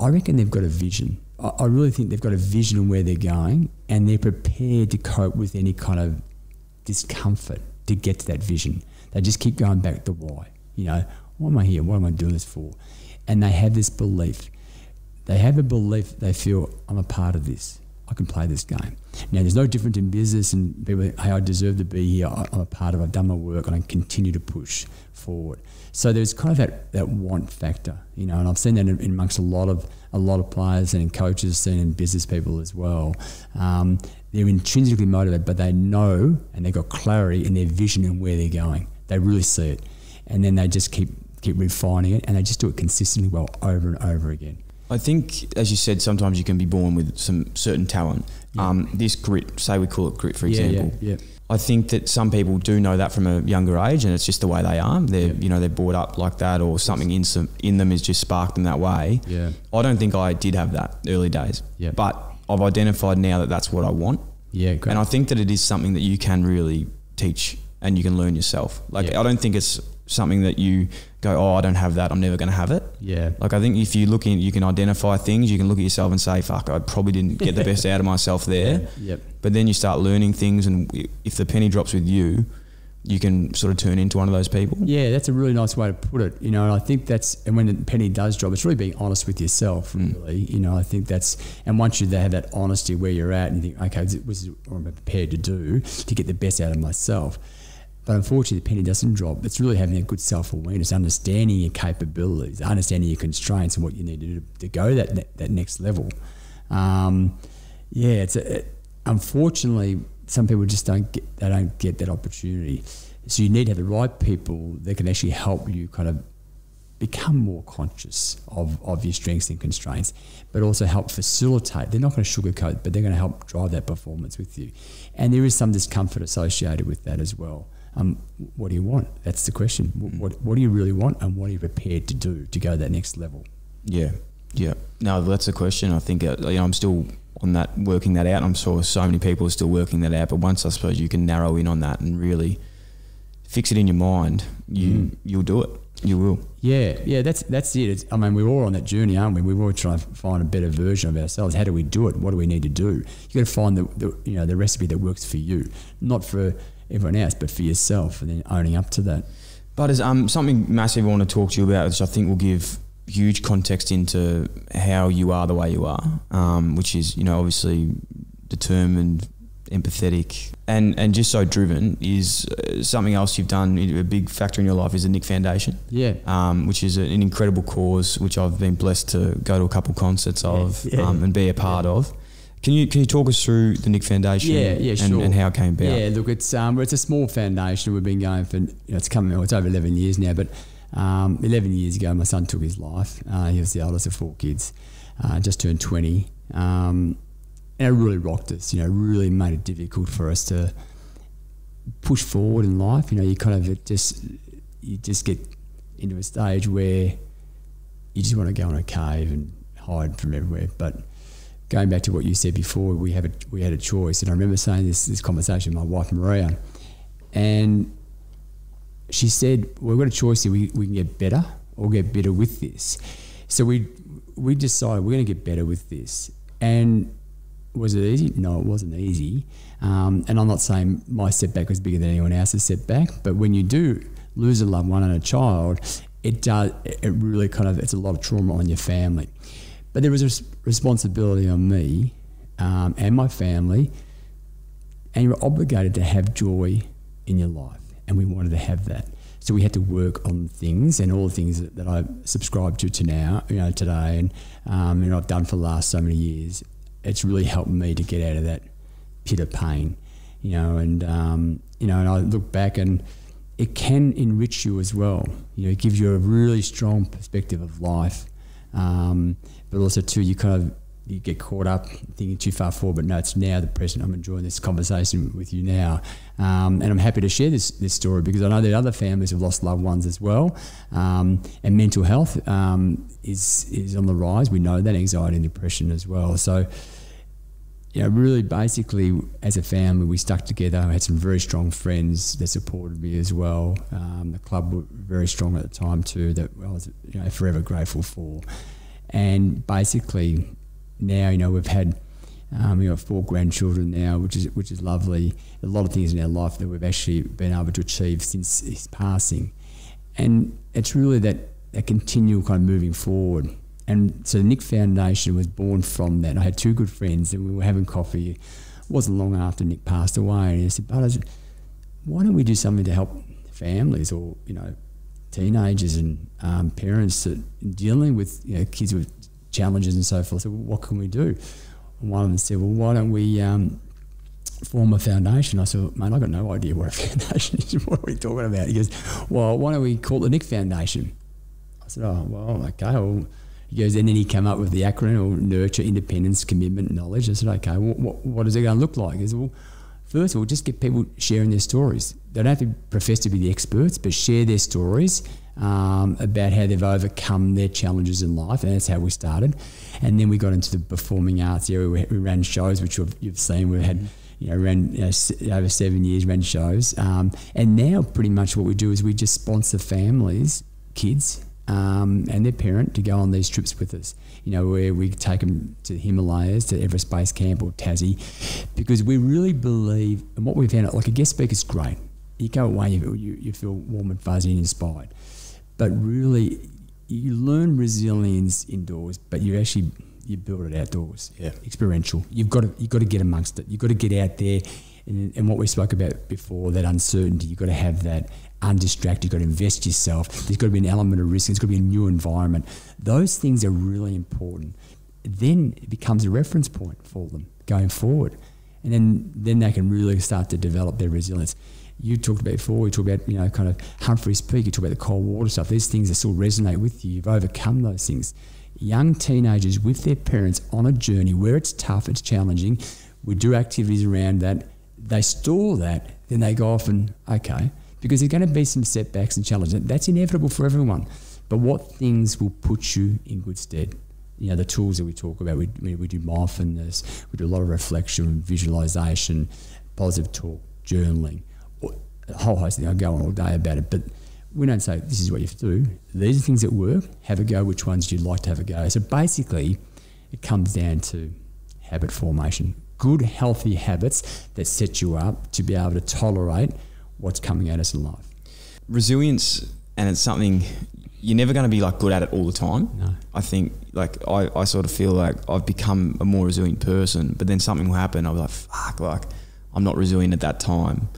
I reckon they've got a vision. I, I really think they've got a vision on where they're going, and they're prepared to cope with any kind of discomfort to get to that vision. They just keep going back to why. You know, why am I here? What am I doing this for? And they have this belief. They have a belief. They feel I'm a part of this. I can play this game. Now, there's no different in business, and people think, hey, I deserve to be here. I'm a part of it. I've done my work, and I continue to push forward. So there's kind of that, that want factor, you know, and I've seen that in, in amongst a lot of a lot of players and coaches, seen in business people as well. Um, they're intrinsically motivated, but they know and they've got clarity in their vision and where they're going. They really see it, and then they just keep keep refining it, and they just do it consistently well over and over again. I think, as you said, sometimes you can be born with some certain talent. Yeah. Um, this grit, say we call it grit, for example. Yeah, yeah, yeah. I think that some people do know that from a younger age, and it's just the way they are. They're, yeah. you know, they're brought up like that, or something in some in them has just sparked them that way. Yeah. I don't think I did have that early days, yeah. but I've identified now that that's what I want. Yeah, great. And I think that it is something that you can really teach and you can learn yourself. Like yeah. I don't think it's something that you go, oh, I don't have that, I'm never going to have it. Yeah. Like I think if you look in, you can identify things, you can look at yourself and say, fuck, I probably didn't get the best out of myself there. Yeah. Yep. But then you start learning things, and if the penny drops with you, you can sort of turn into one of those people. Yeah, that's a really nice way to put it. You know, and I think that's, and when the penny does drop, it's really being honest with yourself, really. Mm. You know, I think that's, and once you have that honesty where you're at and you think, okay, this is what I'm prepared to do to get the best out of myself. But unfortunately, the penny doesn't drop. It's really having a good self-awareness, understanding your capabilities, understanding your constraints and what you need to do to go that ne that next level. Um, yeah, it's a, it, unfortunately, some people just don't get, they don't get that opportunity. So you need to have the right people that can actually help you kind of become more conscious of, of your strengths and constraints, but also help facilitate. They're not going to sugarcoat, but they're going to help drive that performance with you. And there is some discomfort associated with that as well. um, what do you want? That's the question. What, what do you really want, and what are you prepared to do to go to that next level? Yeah, yeah. No, that's the question. I think uh, you know, I'm still on that, working that out. I'm sure so many people are still working that out. But once I suppose you can narrow in on that and really fix it in your mind, you mm. you'll do it. You will. Yeah, yeah. That's that's it. It's, I mean, we're all on that journey, aren't we? We're all trying to find a better version of ourselves. How do we do it? What do we need to do? You've got to find the, the you know the recipe that works for you, not for everyone else, but for yourself, and then owning up to that. But as um something massive I want to talk to you about, which I think will give huge context into how you are the way you are, um, which is, you know, obviously determined, empathetic, and and just so driven, is uh, something else you've done. A big factor in your life is the Nick Foundation, yeah, um, which is an incredible cause, which I've been blessed to go to a couple concerts yeah, of yeah. Um, and be a part yeah. of. Can you can you talk us through the Nick Foundation? Yeah, yeah, sure. And, and how it came about? Yeah, look, it's um, it's a small foundation. We've been going for you know, it's coming. Well, it's over eleven years now, but. Um, eleven years ago, my son took his life. Uh, he was the eldest of four kids, uh, just turned twenty. Um, and it really rocked us, you know, really made it difficult for us to push forward in life. You know, you kind of just, you just get into a stage where you just want to go in a cave and hide from everywhere. But going back to what you said before, we, have a, we had a choice. And I remember saying this, this conversation with my wife, Maria, and she said, well, we've got a choice here. We, we can get better or get better with this. So we we decided we're going to get better with this. And was it easy? No, it wasn't easy. Um, and I'm not saying my setback was bigger than anyone else's setback, but when you do lose a loved one and a child, it does, it really kind of, it's a lot of trauma on your family. But there was a responsibility on me um, and my family, and you're obligated to have joy in your life. And we wanted to have that, so we had to work on things, and all the things that, that I subscribe to to now, you know, today, and um, you know, I've done for the last so many years. It's really helped me to get out of that pit of pain, you know, and um, you know, and I look back, and it can enrich you as well. You know, it gives you a really strong perspective of life, um, but also too, you kind of you get caught up thinking too far forward, but no, it's now the present. I'm enjoying this conversation with you now, um, and I'm happy to share this this story because I know that other families have lost loved ones as well, um, and mental health um, is is on the rise. We know that, anxiety and depression as well. So, you know, really basically as a family we stuck together. I had some very strong friends that supported me as well. Um, the club were very strong at the time too, that I was, you know, forever grateful for, and basically. Now, you know, we've had um, you know, four grandchildren now, which is which is lovely. A lot of things in our life that we've actually been able to achieve since his passing, and it's really that that continual kind of moving forward. And so the Nick Foundation was born from that. I had two good friends, and we were having coffee. It wasn't long after Nick passed away, and I said, "But why don't we do something to help families, or you know, teenagers and um, parents that dealing with you know kids with." Challenges and so forth. So what can we do? And one of them said, well, why don't we um, form a foundation? I said, mate, I've got no idea what a foundation is. What are we talking about? He goes, well, why don't we call it the Nick Foundation? I said, oh, well, okay. Well, he goes, and then he came up with the acronym, Nurture, Independence, Commitment, Knowledge. I said, okay, well, what, what is it going to look like? He goes, well, first of all, just get people sharing their stories. They don't have to profess to be the experts, but share their stories um, about how they've overcome their challenges in life, and that's how we started. And then we got into the performing arts area. We, we ran shows, which you've, you've seen. We had, you know, ran you know, over seven years, ran shows. Um, and now pretty much what we do is we just sponsor families, kids, um, and their parent to go on these trips with us. You know, where we take them to the Himalayas, to Everest Base Camp or Tassie, because we really believe, and what we found out, like a guest speaker is great. You go away, you, you feel warm and fuzzy and inspired. But really, you learn resilience indoors, but you actually, you build it outdoors. Yeah. Experiential. You've got to, you've got to get amongst it. You've got to get out there. And, and what we spoke about before, that uncertainty, you've got to have that undistracted, you've got to invest yourself. There's got to be an element of risk. There's got to be a new environment. Those things are really important. Then it becomes a reference point for them going forward. And then, then they can really start to develop their resilience. You talked about before, we talked about, you know, kind of Humphreys Peak, you talk about the cold water stuff. These things that still resonate with you. You've overcome those things. Young teenagers with their parents on a journey where it's tough, it's challenging. We do activities around that. They store that. Then they go off and, okay, because there's going to be some setbacks and challenges. That's inevitable for everyone. But what things will put you in good stead? You know, the tools that we talk about, we, we do mindfulness, we do a lot of reflection, visualization, positive talk, journaling, a whole host of things. I go on all day about it, but we don't say this is what you have to do. These are things that work. Have a go. Which ones do you like to have a go? So basically, it comes down to habit formation. Good, healthy habits that set you up to be able to tolerate what's coming at us in life. Resilience, and it's something you're never going to be like good at it all the time. No. I think like I, I sort of feel like I've become a more resilient person, but then something will happen. I'll be like, fuck, like I'm not resilient at that time.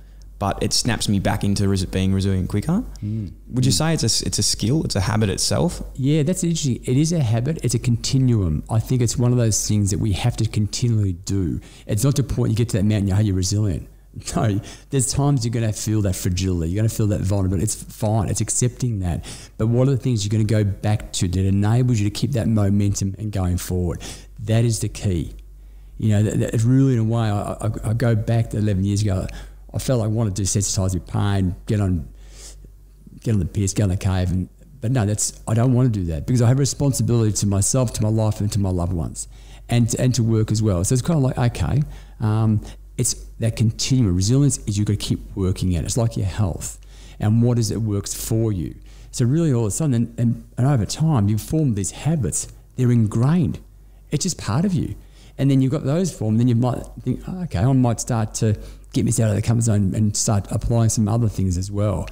But it snaps me back into res being resilient quicker. Mm. Would you mm. say it's a, it's a skill, it's a habit itself? Yeah, that's interesting. It is a habit, it's a continuum. I think it's one of those things that we have to continually do. It's not to the point you get to that mountain, you're, you're resilient. No, there's times you're going to feel that fragility, you're going to feel that vulnerability. It's fine, it's accepting that. But what are the things you're going to go back to that enables you to keep that momentum and going forward? That is the key. You know, that, that really in a way, I, I, I go back to eleven years ago, I felt like I wanted to desensitize with pain, get on, get on the piss, get on the cave, and, but no, that's I don't want to do that because I have a responsibility to myself, to my life, and to my loved ones, and and to work as well. So it's kind of like okay, um, it's that continuum. Resilience is you've got to keep working at it. It's like your health, and what is it works for you. So really, all of a sudden, and, and, and over time, you've formed these habits. They're ingrained. It's just part of you, and then you've got those formed. Then you might think, oh, okay, I might start to get me out of the comfort zone and start applying some other things as well.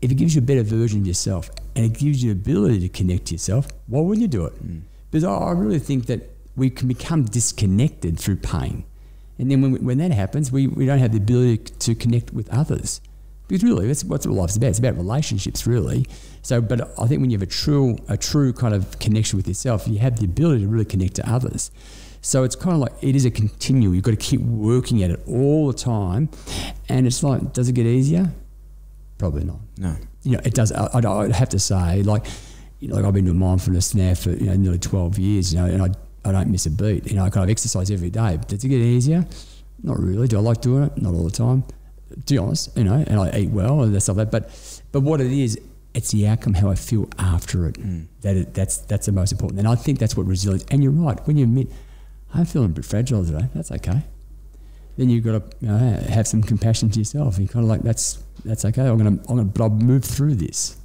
If it gives you a better version of yourself and it gives you the ability to connect to yourself, why wouldn't you do it? Mm. Because I really think that we can become disconnected through pain. And then when, we, when that happens, we, we don't have the ability to connect with others. Because really, that's what life's about. It's about relationships, really. So, but I think when you have a true, a true kind of connection with yourself, you have the ability to really connect to others. So it's kind of like it is a continuum. You've got to keep working at it all the time, and it's like, does it get easier? Probably not. No. You know, it does. I, I have to say, like, you know, like I've been doing mindfulness now for you know nearly twelve years. You know, and I I don't miss a beat. You know, I kind of exercise every day. But does it get easier? Not really. Do I like doing it? Not all the time. To be honest, you know, and I eat well and stuff like that. But but what it is, it's the outcome, how I feel after it. Mm. That it, that's that's the most important. And I think that's what resilience. And you're right when you admit, I'm feeling a bit fragile today. That's okay. Then you've got to you know, have some compassion to yourself. You're kind of like, that's that's okay. I'm gonna, I'm gonna, but I'll move through this.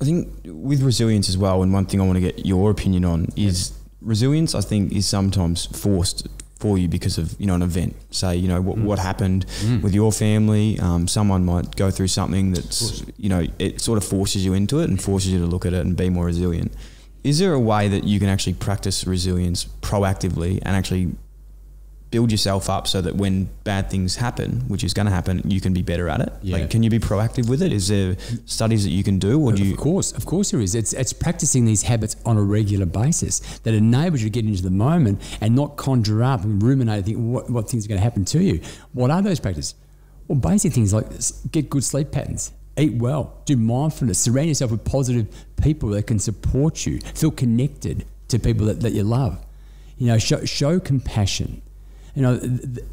I think with resilience as well, and one thing I want to get your opinion on is yeah. resilience. I think is sometimes forced for you because of you know an event. Say you know what mm. what happened mm. with your family. Um, someone might go through something that's you know it sort of forces you into it and forces you to look at it and be more resilient. Is there a way that you can actually practice resilience proactively and actually build yourself up so that when bad things happen, which is going to happen, you can be better at it? Yeah. Like, can you be proactive with it? Is there studies that you can do? Or do you? Of course, of course there is. It's, it's practicing these habits on a regular basis that enables you to get into the moment and not conjure up and ruminate and think what, what things are going to happen to you. What are those practices? Well, basic things like get good sleep patterns. Eat well, do mindfulness, surround yourself with positive people that can support you, feel connected to people that, that you love. You know, show, show compassion. You know,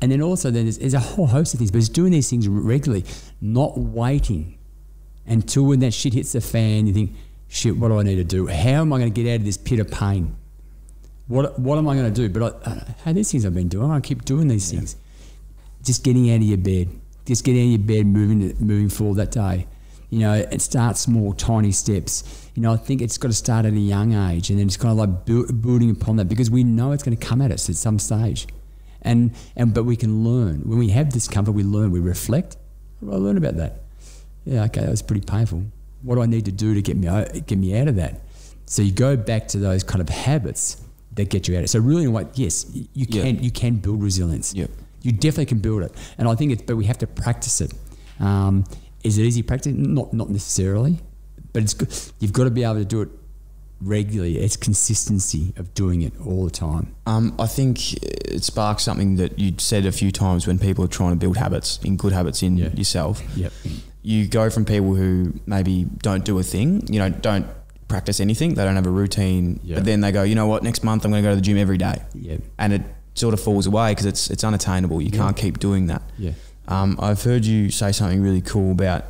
and then also then there's, there's a whole host of things, but it's doing these things regularly, not waiting until when that shit hits the fan, you think, shit, what do I need to do? How am I going to get out of this pit of pain? What, what am I going to do? But I, I, hey, these things I've been doing, I keep doing these yeah. things. Just getting out of your bed. Just get out of your bed, moving moving forward that day. You know, it starts small, tiny steps. You know, I think it's got to start at a young age, and then it's kind of like build, building upon that because we know it's going to come at us at some stage. And and but we can learn when we have discomfort. We learn. We reflect. Well, I learn about that. Yeah, okay, that was pretty painful. What do I need to do to get me out, get me out of that? So you go back to those kind of habits that get you out of it. So really, in a way, yes, you can yeah. you can build resilience. Yep. You definitely can build it, and I think it's. But we have to practice it. Um, is it easy practice? Not, not necessarily, but it's good. You've got to be able to do it regularly. It's consistency of doing it all the time. Um, I think it sparks something that you said a few times when people are trying to build habits, in good habits in yeah. yourself. Yep. You go from people who maybe don't do a thing, you know, don't practice anything, they don't have a routine, yep. but then they go, you know what, next month I'm going to go to the gym every day, yep. and it. Sort of falls away because it's it's unattainable. You yeah. can't keep doing that. Yeah. Um, I've heard you say something really cool about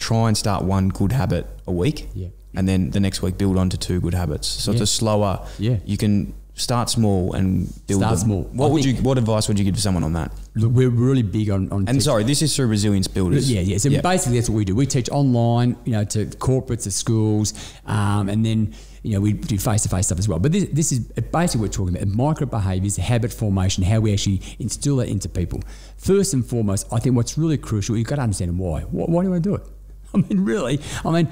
try and start one good habit a week, yeah. and then the next week build on to two good habits. So yeah. it's a slower, yeah. you can start small and build start them. small. What I would you, what advice would you give to someone on that? Look, we're really big on, on and teaching. Sorry, this is through Resilience Builders. Yeah, yeah. So yeah. basically that's what we do. We teach online, you know, to corporates, to schools, um, and then, you know, we do face-to-face stuff as well. But this, this is basically what we're talking about, micro behaviours, habit formation, how we actually instill that into people. First and foremost, I think what's really crucial, you've got to understand why. Why, why do I do it? I mean, really, I mean,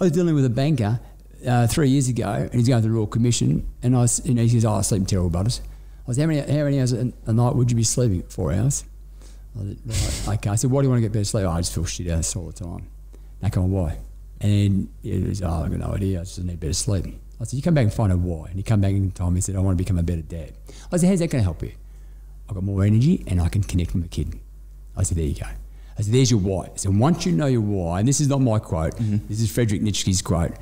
I was dealing with a banker uh, three years ago, and he's going to the Royal Commission, and I was, you know, he says, oh, I sleep in terrible butters. I was, how many, how many hours a, a night would you be sleeping? Four hours. I said, right, okay. I said, why do you want to get better sleep? Oh, I just feel shit out all the time. Now, come on, why? And he was, oh, I've got no idea, I just need better sleep. I said, you come back and find out why. And he came back in time and said, I want to become a better dad. I said, how's that going to help you? I've got more energy and I can connect with my kid. I said, there you go. I said, there's your why. So once you know your why, and this is not my quote, mm-hmm. this is Frederick Nietzsche's quote,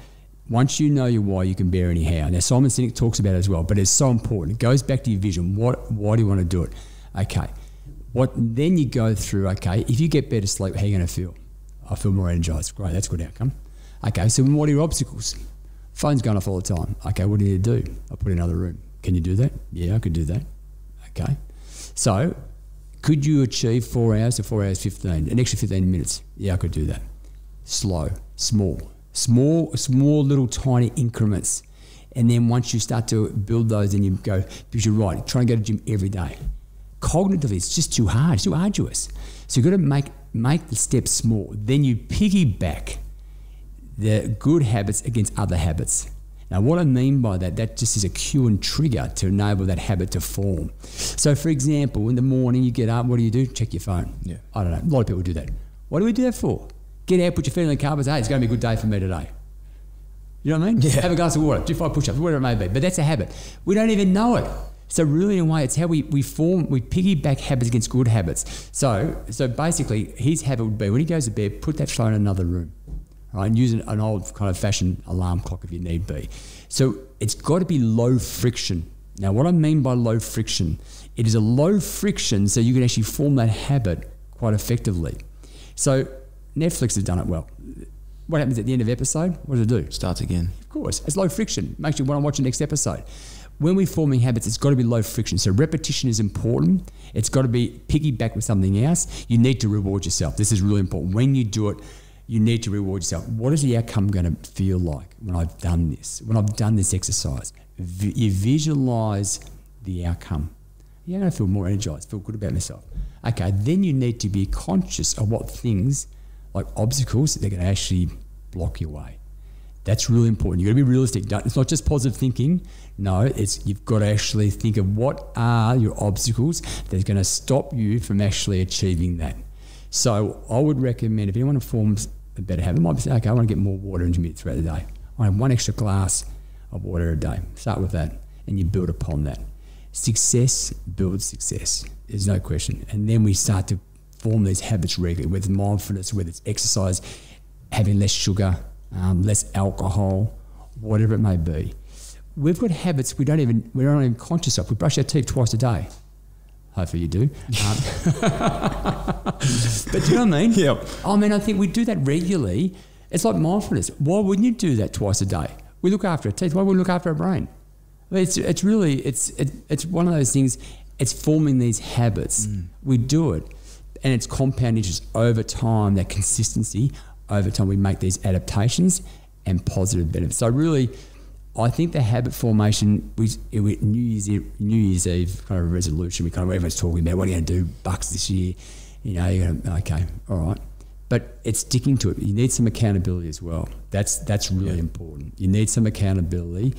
once you know your why, you can bear any how. Now, Simon Sinek talks about it as well, but it's so important. It goes back to your vision. What? Why do you want to do it? Okay. What? Then you go through, okay, if you get better sleep, how are you going to feel? I feel more energized. Great, that's a good outcome. Okay, so what are your obstacles? Phone's going off all the time. Okay, what do you do? I put it in another room. Can you do that? Yeah, I could do that. Okay. So could you achieve four hours to four hours fifteen, an extra fifteen minutes? Yeah, I could do that. Slow, small, small, small little tiny increments. And then once you start to build those and you go, because you're right, try and go to the gym every day. Cognitively, it's just too hard. It's too arduous. So you've got to make, make the steps small. Then you piggyback the good habits against other habits. Now, what I mean by that, that just is a cue and trigger to enable that habit to form. So, for example, in the morning you get up, what do you do? Check your phone. Yeah. I don't know. A lot of people do that. What do we do that for? Get out, put your feet on the carpet, hey, it's going to be a good day for me today. You know what I mean? Yeah. Have a glass of water, do five push-ups, whatever it may be. But that's a habit. We don't even know it. So really, in a way, it's how we, we form, we piggyback habits against good habits. So, so basically, his habit would be, when he goes to bed, put that phone in another room. Right, and use an old kind of fashioned alarm clock if you need be. So it's got to be low friction. Now, what I mean by low friction, it is a low friction so you can actually form that habit quite effectively. So Netflix has done it well. What happens at the end of episode? What does it do? Starts again. Of course. It's low friction. Makes you want to watch the next episode. When we're forming habits, it's got to be low friction. So repetition is important. It's got to be piggyback with something else. You need to reward yourself. This is really important. When you do it, you need to reward yourself. What is the outcome going to feel like when I've done this? When I've done this exercise, v you visualize the outcome. You're going to feel more energized, feel good about myself. Okay, then you need to be conscious of what things, like obstacles, they're going to actually block your way. That's really important. You've got to be realistic. Don't, it's not just positive thinking. No, it's you've got to actually think of what are your obstacles that's going to stop you from actually achieving that. So I would recommend if anyone forms a better habit, might be saying, okay, I want to get more water into me throughout the day. I have one extra glass of water a day. Start with that and you build upon that. Success builds success. There's no question. And then we start to form these habits regularly, whether it's mindfulness, whether it's exercise, having less sugar, um, less alcohol, whatever it may be. We've got habits we don't even, we're not even conscious of. We brush our teeth twice a day. Hopefully you do. Um, but do you know what I mean? Yeah. I mean, I think we do that regularly. It's like mindfulness. Why wouldn't you do that twice a day? We look after our teeth. Why wouldn't we look after our brain? I mean, it's, it's really, it's, it, it's one of those things, it's forming these habits. Mm. We do it. And it's compounding just over time, that consistency. Over time, we make these adaptations and positive benefits. So really, I think the habit formation, we, we, New Year's Eve, New Year's Eve kind of resolution, we kind of everyone's talking about what are you going to do, bucks this year, you know, you're going to, okay, all right. But it's sticking to it. You need some accountability as well. That's, that's really yeah. important. You need some accountability.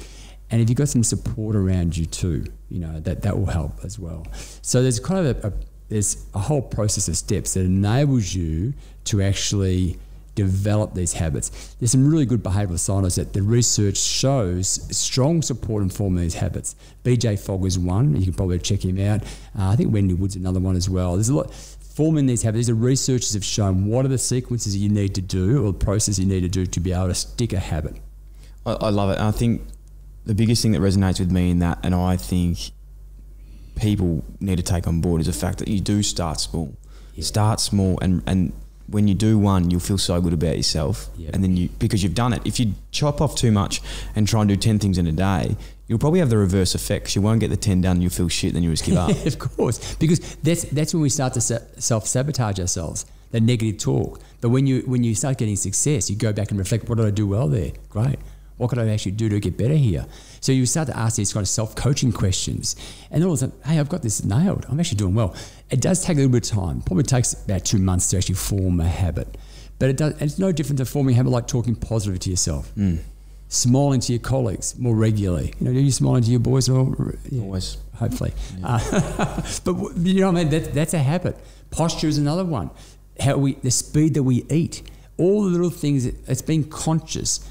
And if you've got some support around you too, you know, that, that will help as well. So there's kind of a, a, there's a whole process of steps that enables you to actually develop these habits. There's some really good behavioural scientists that the research shows strong support in forming these habits. B J Fogg is one, you can probably check him out. Uh, I think Wendy Wood's another one as well. There's a lot, forming these habits, the researchers have shown what are the sequences you need to do or the process you need to do to be able to stick a habit. I, I love it. And I think the biggest thing that resonates with me in that, and I think people need to take on board, is the fact that you do start small. Yeah. Start small and, and when you do one, you'll feel so good about yourself. Yep. And then you, because you've done it. If you chop off too much and try and do ten things in a day, you'll probably have the reverse effect, because you won't get the ten done, you'll feel shit, then you just give up. Of course, because that's that's when we start to self-sabotage ourselves, the negative talk. But when you when you start getting success, you go back and reflect, what did I do well there? Great. What could I actually do to get better here? So you start to ask these kind of self-coaching questions, and then all of a sudden, hey, I've got this nailed. I'm actually doing well. It does take a little bit of time. Probably takes about two months to actually form a habit, but it does. And it's no different to forming a habit like talking positive to yourself, mm. smiling to your colleagues more regularly. You know, are you smiling to your boys? Or, yeah, always, hopefully. Yeah. Uh, but you know what I mean? That, that's a habit. Posture is another one. How we, the speed that we eat, all the little things. It's being conscious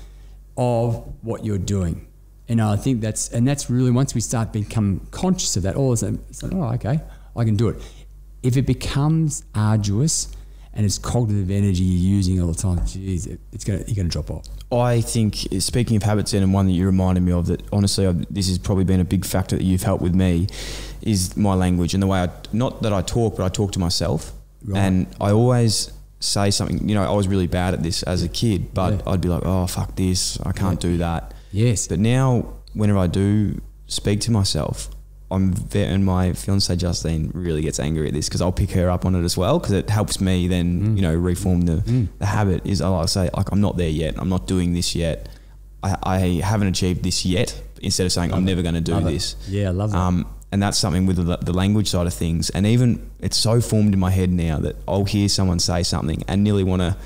of what you're doing, and I think that's and that's really, once we start become conscious of that, all of a sudden it's like, oh, okay, I can do it. If it becomes arduous and it's cognitive energy you're using all the time, geez, it, it's gonna you're gonna drop off. I think, speaking of habits, and one that you reminded me of, that honestly I, this has probably been a big factor that you've helped with me, is my language and the way I, not that I talk, but I talk to myself, right. And I always say something, you know, I was really bad at this as a kid, but yeah. I'd be like, oh, fuck this, I can't yeah. do that. Yes. But now, whenever I do speak to myself, I'm very, and my fiancée Justine really gets angry at this, because I'll pick her up on it as well, because it helps me then, mm. you know, reform the, mm. the habit, is I like to say, like, I'm not there yet, I'm not doing this yet, I, I haven't achieved this yet, instead of saying, love I'm it. never going to do love this. It. Yeah, I love that. Um, And that's something with the, the language side of things. And even it's so formed in my head now that I'll hear someone say something and nearly want to,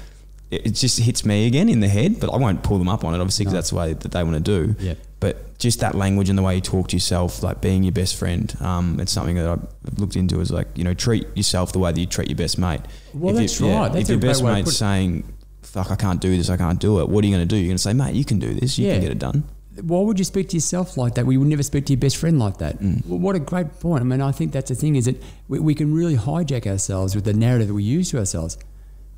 it, it just hits me again in the head, but I won't pull them up on it, obviously, because no. that's the way that they want to do. Yeah. But just that language and the way you talk to yourself, like being your best friend, um, it's something that I've looked into, is like, you know, treat yourself the way that you treat your best mate. Well, if that's you, right. Yeah, that's if your best mate's saying, fuck, I can't do this, I can't do it, what are you going to do? You're going to say, mate, you can do this, you yeah. can get it done. Why would you speak to yourself like that? We would never speak to your best friend like that. Mm. Well, what a great point. I mean, I think that's the thing, is that we, we can really hijack ourselves with the narrative that we use to ourselves.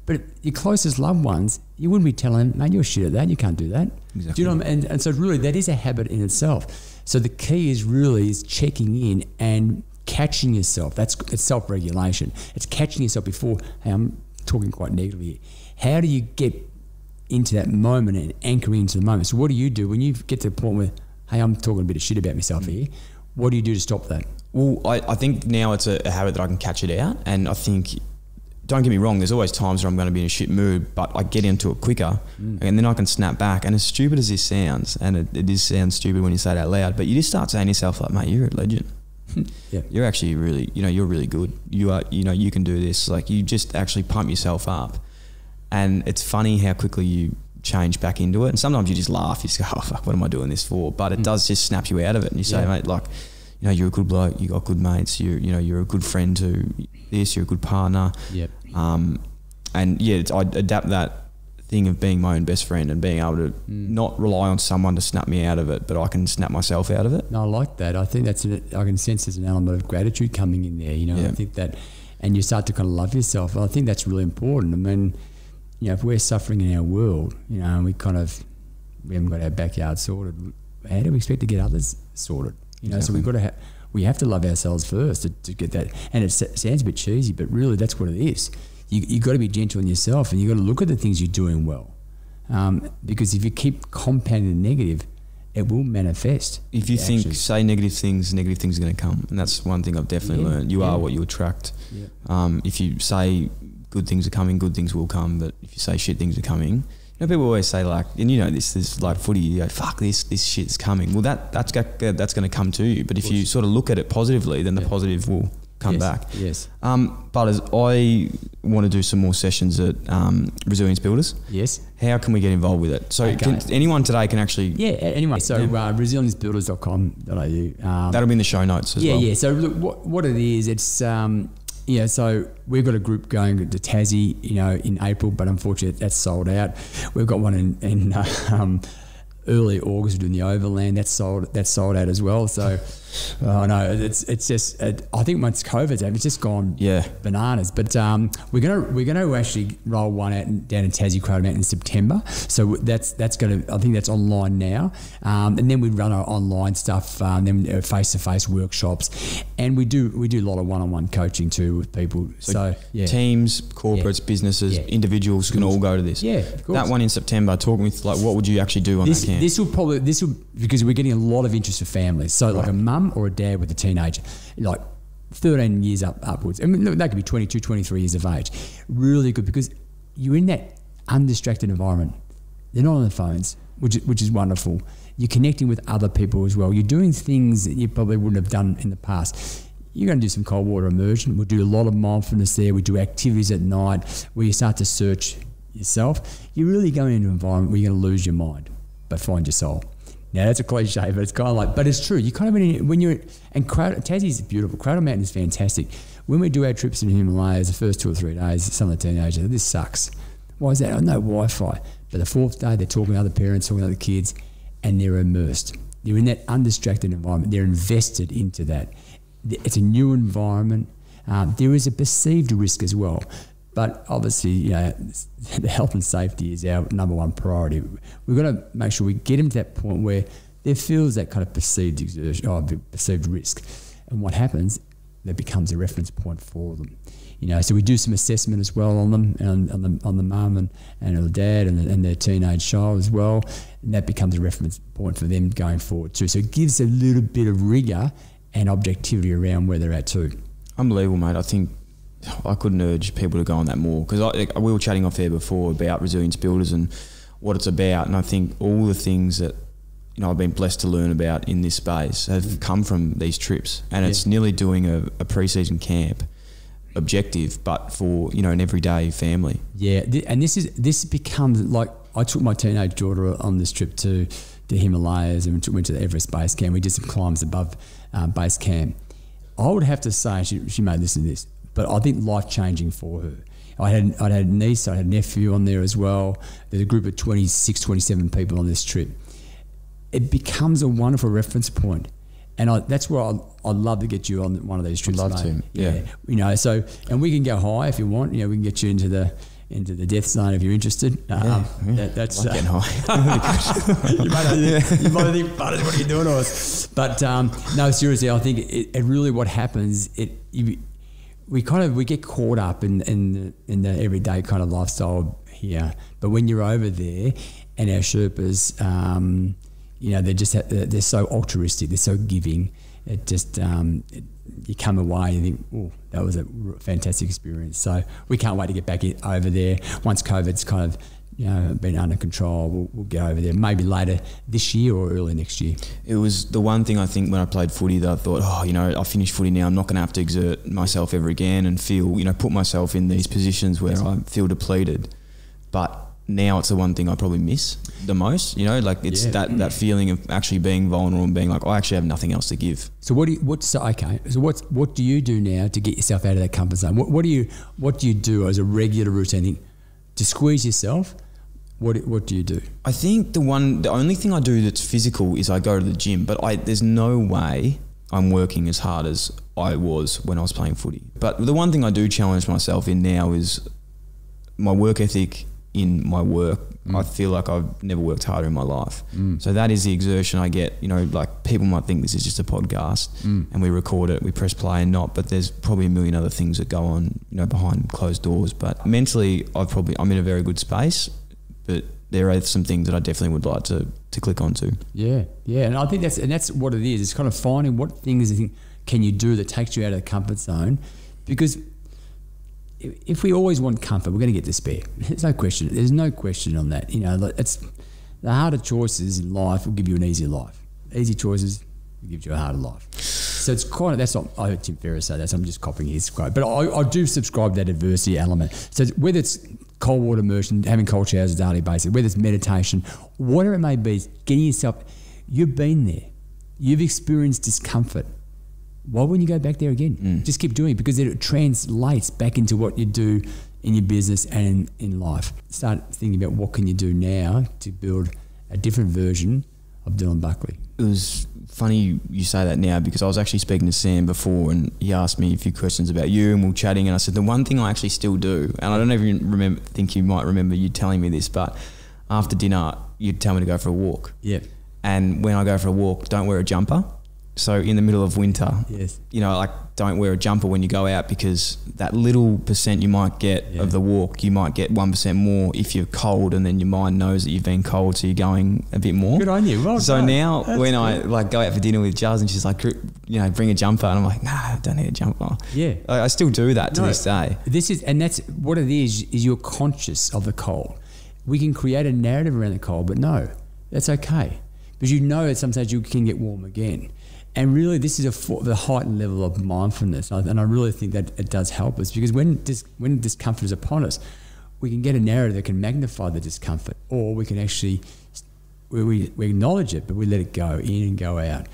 But your closest loved ones, you wouldn't be telling them, man, you're shit at that, you can't do that. Exactly. Do you know what I mean? And, and so really that is a habit in itself. So the key is really is checking in and catching yourself. That's it's self-regulation. It's catching yourself before, hey, I'm talking quite negatively here. How do you get into that moment and anchoring into the moment? So what do you do when you get to the point where, hey, I'm talking a bit of shit about myself mm-hmm. here, what do you do to stop that? Well, I, I think now it's a, a habit that I can catch it out, and I think, don't get me wrong, there's always times where I'm going to be in a shit mood, but I get into it quicker mm. and then I can snap back. And as stupid as this sounds, and it, it does sound stupid when you say it out loud, but you just start saying to yourself like, mate, you're a legend. Yeah. You're actually really, you know, you're really good. You are, you know, you can do this. Like, you just actually pump yourself up. And it's funny how quickly you change back into it. And sometimes you just laugh. You just go, oh, fuck, what am I doing this for? But it mm. does just snap you out of it. And you say, yeah. mate, like, you know, you're a good bloke. You got good mates. You you know, you're a good friend to this. You're a good partner. Yep. Um, and, yeah, it's, I adapt that thing of being my own best friend and being able to mm. not rely on someone to snap me out of it, but I can snap myself out of it. No, I like that. I think that's an, I can sense there's an element of gratitude coming in there. You know, yeah. I think that – and you start to kind of love yourself. I think that's really important. I mean – you know, if we're suffering in our world, you know, and we kind of, we haven't got our backyard sorted, how do we expect to get others sorted? You know, exactly. So we've got to, ha we have to love ourselves first to, to get that. And it sounds a bit cheesy, but really that's what it is. You, you've got to be gentle on yourself, and you've got to look at the things you're doing well. Um, because if you keep compounding the negative, it will manifest. If you think, actions. say negative things, negative things are going to come. And that's one thing I've definitely yeah, learned. You yeah. are what you attract. Yeah. Um, if you say, good things are coming, good things will come. But if you say shit things are coming, you know, people always say like, and you know this, this like footy, you go, fuck this, this shit's coming. Well, that that's got, that's going to come to you. But if you sort of look at it positively, then the yeah. positive will come yes. back. Yes. Um, but as I want to do some more sessions at um, Resilience Builders. Yes. How can we get involved with it? So okay. can, anyone today can actually. Yeah, anyway. So yeah. uh, resilience builders dot com dot A U. Um, That'll be in the show notes as yeah, well. Yeah, yeah. So look, what, what it is, it's. Um, Yeah, so we've got a group going to Tassie, you know, in April, but unfortunately that's sold out. We've got one in, in uh, um, early August we're doing the overland. That's sold. That's sold out as well. So I uh, know it's it's just it, I think once COVID's out, it's just gone yeah bananas. But um, we're gonna we're gonna actually roll one out in, down in Tassie Crown Mountain in September. So that's that's gonna I think that's online now. Um, and then we run our online stuff. Um, then face to face workshops, and we do we do a lot of one on one coaching too with people. So, so yeah. teams, corporates, yeah. businesses, yeah. individuals can all go to this. Yeah, of course. That one in September. Talking with like what would you actually do on this, that camp? This will probably this will because we're getting a lot of interest for families. So right. like a mum or a dad with a teenager, like thirteen years up upwards. I mean, look, that could be twenty-two, twenty-three years of age. Really good because you're in that undistracted environment. They're not on the phones, which is, which is wonderful. You're connecting with other people as well. You're doing things that you probably wouldn't have done in the past. You're going to do some cold water immersion. We'll do a lot of mindfulness there. We do activities at night where you start to search yourself. You're really going into an environment where you're going to lose your mind but find your soul. Now that's a cliche, but it's kind of like, but it's true. You kind of when you're and Crowd, Tassie's beautiful. Cradle Mountain is fantastic. When we do our trips in the Himalayas, the first two or three days, some of the teenagers, this sucks. Why is that? Oh, no Wi-Fi. But the fourth day, they're talking to other parents, talking to other kids, and they're immersed. They're in that undistracted environment. They're invested into that. It's a new environment. Um, there is a perceived risk as well. But obviously, you know, the health and safety is our number one priority. We've got to make sure we get them to that point where there feels that kind of perceived exertion, or perceived risk. And what happens, that becomes a reference point for them. You know, so we do some assessment as well on them, and on the, on the mum and, and the dad and, the, and their teenage child as well. And that becomes a reference point for them going forward too. So it gives a little bit of rigour and objectivity around where they're at too. Unbelievable, mate. I think... I couldn't urge people to go on that more because I, we were chatting off there before about Resilience Builders and what it's about, and I think all the things that you know I've been blessed to learn about in this space have come from these trips, and yeah. it's nearly doing a, a pre-season camp objective but for you know an everyday family. Yeah, th and this is this becomes like I took my teenage daughter on this trip to the Himalayas and went to the Everest Base Camp. We did some climbs above um, base camp. I would have to say she, she may listen to this, but I think life changing for her. I had I had a niece, I had a nephew on there as well. There's a group of twenty-six, twenty-seven people on this trip. It becomes a wonderful reference point, and I, that's where I I'd love to get you on one of these trips. I'd love mate. to, yeah. yeah. You know, so and we can go high if you want. You know, we can get you into the into the death zone if you're interested. Yeah, um, yeah. That, that's like uh, getting high. you, might think, you might think, "Butters, what are you doing to us?" But um, no, seriously, I think it, it really what happens it. You, we kind of we get caught up in in the, in the everyday kind of lifestyle here, but when you're over there, and our Sherpas, um, you know, they're just they're so altruistic, they're so giving. It just um, it, you come away and think, oh, that was a fantastic experience. So we can't wait to get back in, over there once COVID's kind of you know been under control. We'll, we'll get over there maybe later this year or early next year. It was the one thing I think when I played footy that I thought, oh, you know, I finished footy now. I'm not going to have to exert myself ever again and feel, you know, put myself in these positions where I feel depleted. But now it's the one thing I probably miss the most. You know, like it's yeah. that that feeling of actually being vulnerable and being like, oh, I actually have nothing else to give. So what do you, what's okay? So what's what do you do now to get yourself out of that comfort zone? What, what do you what do you do as a regular routine to squeeze yourself? What what do you do? I think the one, the only thing I do that's physical is I go to the gym, but I there's no way I'm working as hard as I was when I was playing footy. But the one thing I do challenge myself in now is my work ethic in my work. Mm. I feel like I've never worked harder in my life. Mm. So that is the exertion I get. You know, like people might think this is just a podcast mm. and we record it, we press play and not, but there's probably a million other things that go on, you know, behind closed doors. But mentally, I've probably, I'm in a very good space, but there are some things that I definitely would like to, to click onto. Yeah, yeah, and I think that's and that's what it is. It's kind of finding what things you think can you do that takes you out of the comfort zone, because if we always want comfort, we're going to get despair. There's no question. There's no question on that. You know, it's the harder choices in life will give you an easier life. Easy choices will give you a harder life. So it's kind of, that's not, I heard Tim Ferriss say that, so I'm just copying his quote. But I, I do subscribe to that adversity element. So whether it's cold water immersion, having cold showers on a daily basis, whether it's meditation, whatever it may be, getting yourself, you've been there. You've experienced discomfort. Why wouldn't you go back there again? Mm. Just keep doing it, because it translates back into what you do in your business and in, in life. Start thinking about what can you do now to build a different version of Dylan Buckley. It was funny you say that now, because I was actually speaking to Sam before and he asked me a few questions about you and we were chatting, and I said the one thing I actually still do, and I don't even remember, think you might remember you telling me this, but after dinner you'd tell me to go for a walk. Yeah. And when I go for a walk, don't wear a jumper. So in the middle of winter, yes, you know, like don't wear a jumper when you go out, because that little percent you might get yeah. of the walk, you might get one percent more if you're cold, and then your mind knows that you've been cold, so you're going a bit more. Good on you. Well so done. Now That's when good. I like go out for dinner with Jazz and she's like, you know, bring a jumper. And I'm like, nah, I don't need a jumper. Yeah. I, I still do that to no, this day. This is, and that's what it is, is you're conscious of the cold. We can create a narrative around the cold, but no, that's okay. Because you know at some stage you can get warm again. And really, this is a for the heightened level of mindfulness, and I really think that it does help us, because when dis when discomfort is upon us, we can get a narrative that can magnify the discomfort, or we can actually we, we, we acknowledge it, but we let it go in and go out.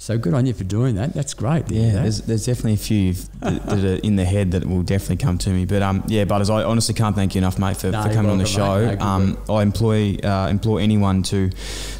So good on you for doing that. That's great. Yeah, that. there's, there's definitely a few that, that are in the head that will definitely come to me. But um, yeah, Butters, I honestly can't thank you enough, mate, for, no, for coming on the show. Mate, no, um, I employ uh, implore anyone to.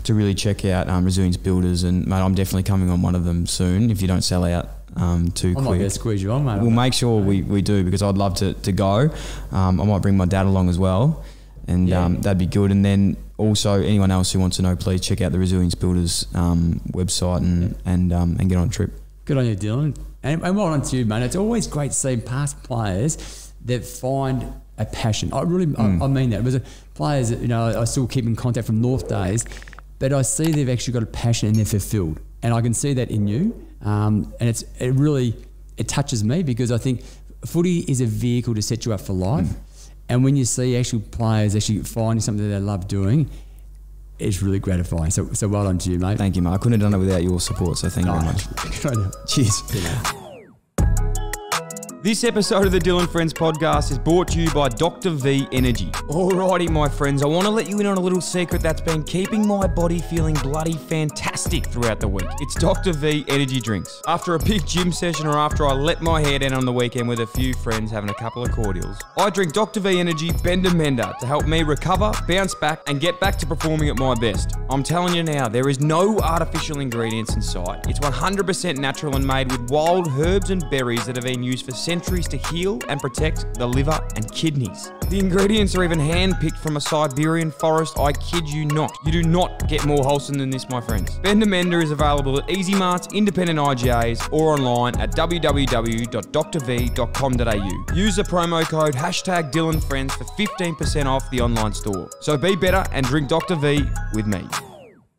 to really check out um, Resilience Builders, and mate, I'm definitely coming on one of them soon if you don't sell out um, too quick. I might be able to squeeze you on, mate. We'll make sure we, we do, because I'd love to, to go. Um, I might bring my dad along as well, and yeah. um, that'd be good. And then also anyone else who wants to know, please check out the Resilience Builders um, website and yeah. and, um, and get on a trip. Good on you, Dylan. And, and well on to you, mate. It's always great seeing past players that find a passion. I really, mm. I, I mean that. Because players, you know, I still keep in contact from North days, but I see they've actually got a passion and they're fulfilled. And I can see that in you. Um, and it's it really, it touches me, because I think footy is a vehicle to set you up for life. Mm. And when you see actual players actually finding something that they love doing, it's really gratifying. So, so well done to you, mate. Thank you, mate. I couldn't have done it without your support, so thank you very much. Cheers. This episode of the Dylan Friends Podcast is brought to you by Doctor V Energy. Alrighty, my friends, I want to let you in on a little secret that's been keeping my body feeling bloody fantastic throughout the week. It's Doctor V Energy Drinks. After a big gym session, or after I let my hair down on the weekend with a few friends having a couple of cordials, I drink Doctor V Energy Bender Mender to help me recover, bounce back, and get back to performing at my best. I'm telling you now, there is no artificial ingredients in sight. It's one hundred percent natural and made with wild herbs and berries that have been used for centuries to heal and protect the liver and kidneys. The ingredients are even hand-picked from a Siberian forest, I kid you not. You do not get more wholesome than this, my friends. Bender Mender is available at Easy Marts, independent I G As, or online at w w w dot dr v dot com dot a u. Use the promo code hashtag Dylan Friends for fifteen percent off the online store. So be better and drink Doctor V with me.